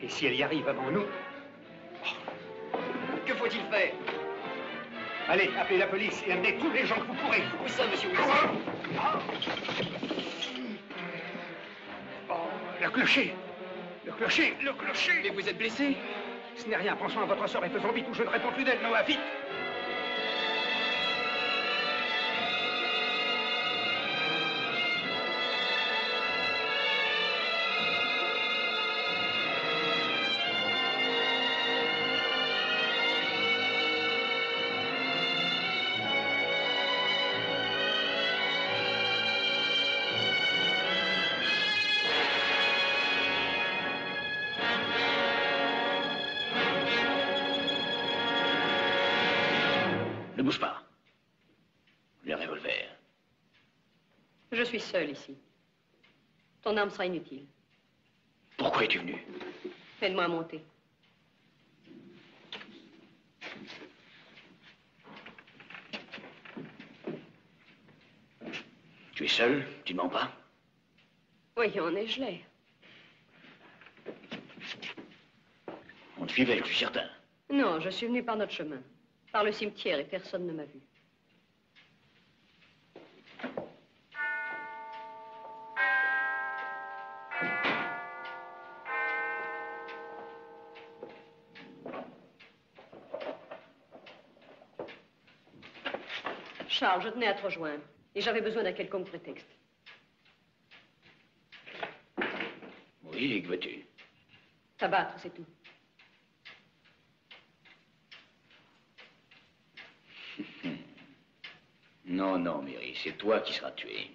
et si elle y arrive avant nous... Oh. Que faut-il faire? Allez, appelez la police et amenez tous les gens que vous pourrez. Où ça, monsieur Wilson? Oh, le clocher! Le clocher! Le clocher! Mais vous êtes blessé? Ce n'est rien, prends soin à votre sœur et faisons vite ou je ne réponds plus d'elle, Noah, vite! Je suis seule ici. Ton arme sera inutile. Pourquoi es-tu venue? Aide-moi à monter. Tu es seule? Tu ne mens pas? Voyons, ai-je l'air? On te suivait, je suis certain. Non, je suis venue par notre chemin. Par le cimetière et personne ne m'a vue. Charles, je tenais à te rejoindre et j'avais besoin d'un quelconque prétexte. Oui, que veux-tu? T'abattre, c'est tout. Non, non, Mary, c'est toi qui seras tuée.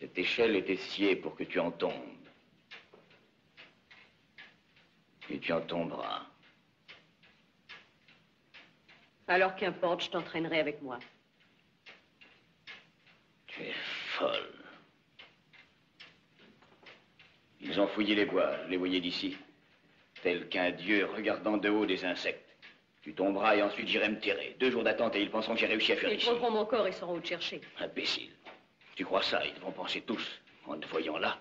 Cette échelle était sciée pour que tu en tombes. Et tu en tomberas. Alors qu'importe, je t'entraînerai avec moi. Tu es folle. Ils ont fouillé les bois, je les voyais d'ici. Tel qu'un dieu regardant de haut des insectes. Tu tomberas et ensuite j'irai me tirer. 2 jours d'attente et ils penseront que j'ai réussi à faire ici. Ils trouveront mon corps et sauront où te chercher. Imbécile. Tu crois ça, ils vont penser tous. En te voyant là,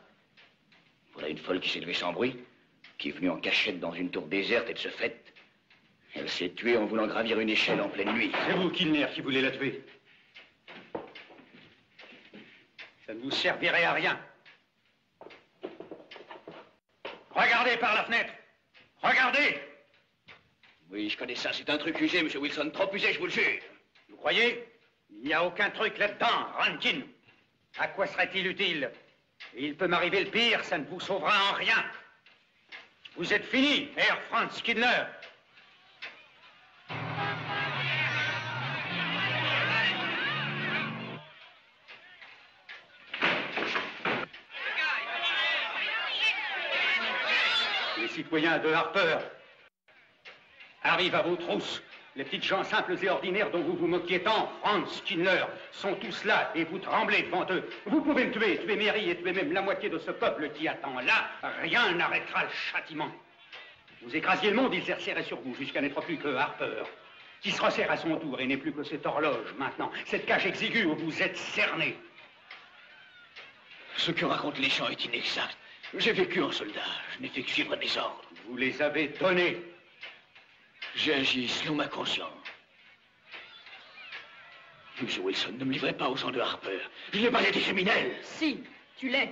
voilà une folle qui s'est levée sans bruit, qui est venue en cachette dans une tour déserte et de ce fait, elle s'est tuée en voulant gravir une échelle en pleine nuit. C'est vous, Kindler, qui voulez la tuer. Ça ne vous servirait à rien. Regardez par la fenêtre. Regardez. Oui, je connais ça. C'est un truc usé, monsieur Wilson. Trop usé, je vous le jure. Vous croyez? Il n'y a aucun truc là-dedans, Rankin. À quoi serait-il utile? Il peut m'arriver le pire, ça ne vous sauvera en rien. Vous êtes fini, Herr Franz Kindler. Les citoyens de Harper arrivent à vos trousses. Les petites gens simples et ordinaires dont vous vous moquiez tant, Franz Kindler, sont tous là et vous tremblez devant eux. Vous pouvez me tuer, tuer Mary et tuer même la moitié de ce peuple qui attend là. Rien n'arrêtera le châtiment. Vous écrasiez le monde, il s'est resserré sur vous jusqu'à n'être plus que Harper, qui se resserre à son tour et n'est plus que cette horloge maintenant, cette cage exiguë où vous êtes cerné. Ce que racontent les gens est inexact. J'ai vécu en soldat, je n'ai fait que suivre des ordres. Vous les avez donnés. J'ai agi selon ma conscience. Monsieur Wilson, ne me livrez pas aux gens de Harper. Je n'ai pas été criminel. Si, tu l'es.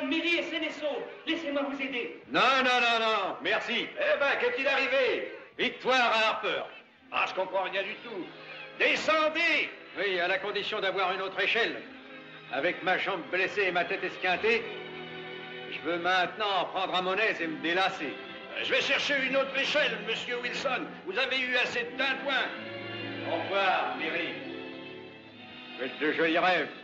Mary et Sénesseau, laissez-moi vous aider. Non, non, non, non, merci. Eh ben, qu'est-il arrivé? Victoire à Harper. Ah, je comprends rien du tout. Descendez! Oui, à la condition d'avoir une autre échelle. Avec ma jambe blessée et ma tête esquintée, je veux maintenant prendre à mon aise et me délasser. Je vais chercher une autre échelle, monsieur Wilson. Vous avez eu assez de tintouin. Au revoir, Mary. Faites de jolis rêves.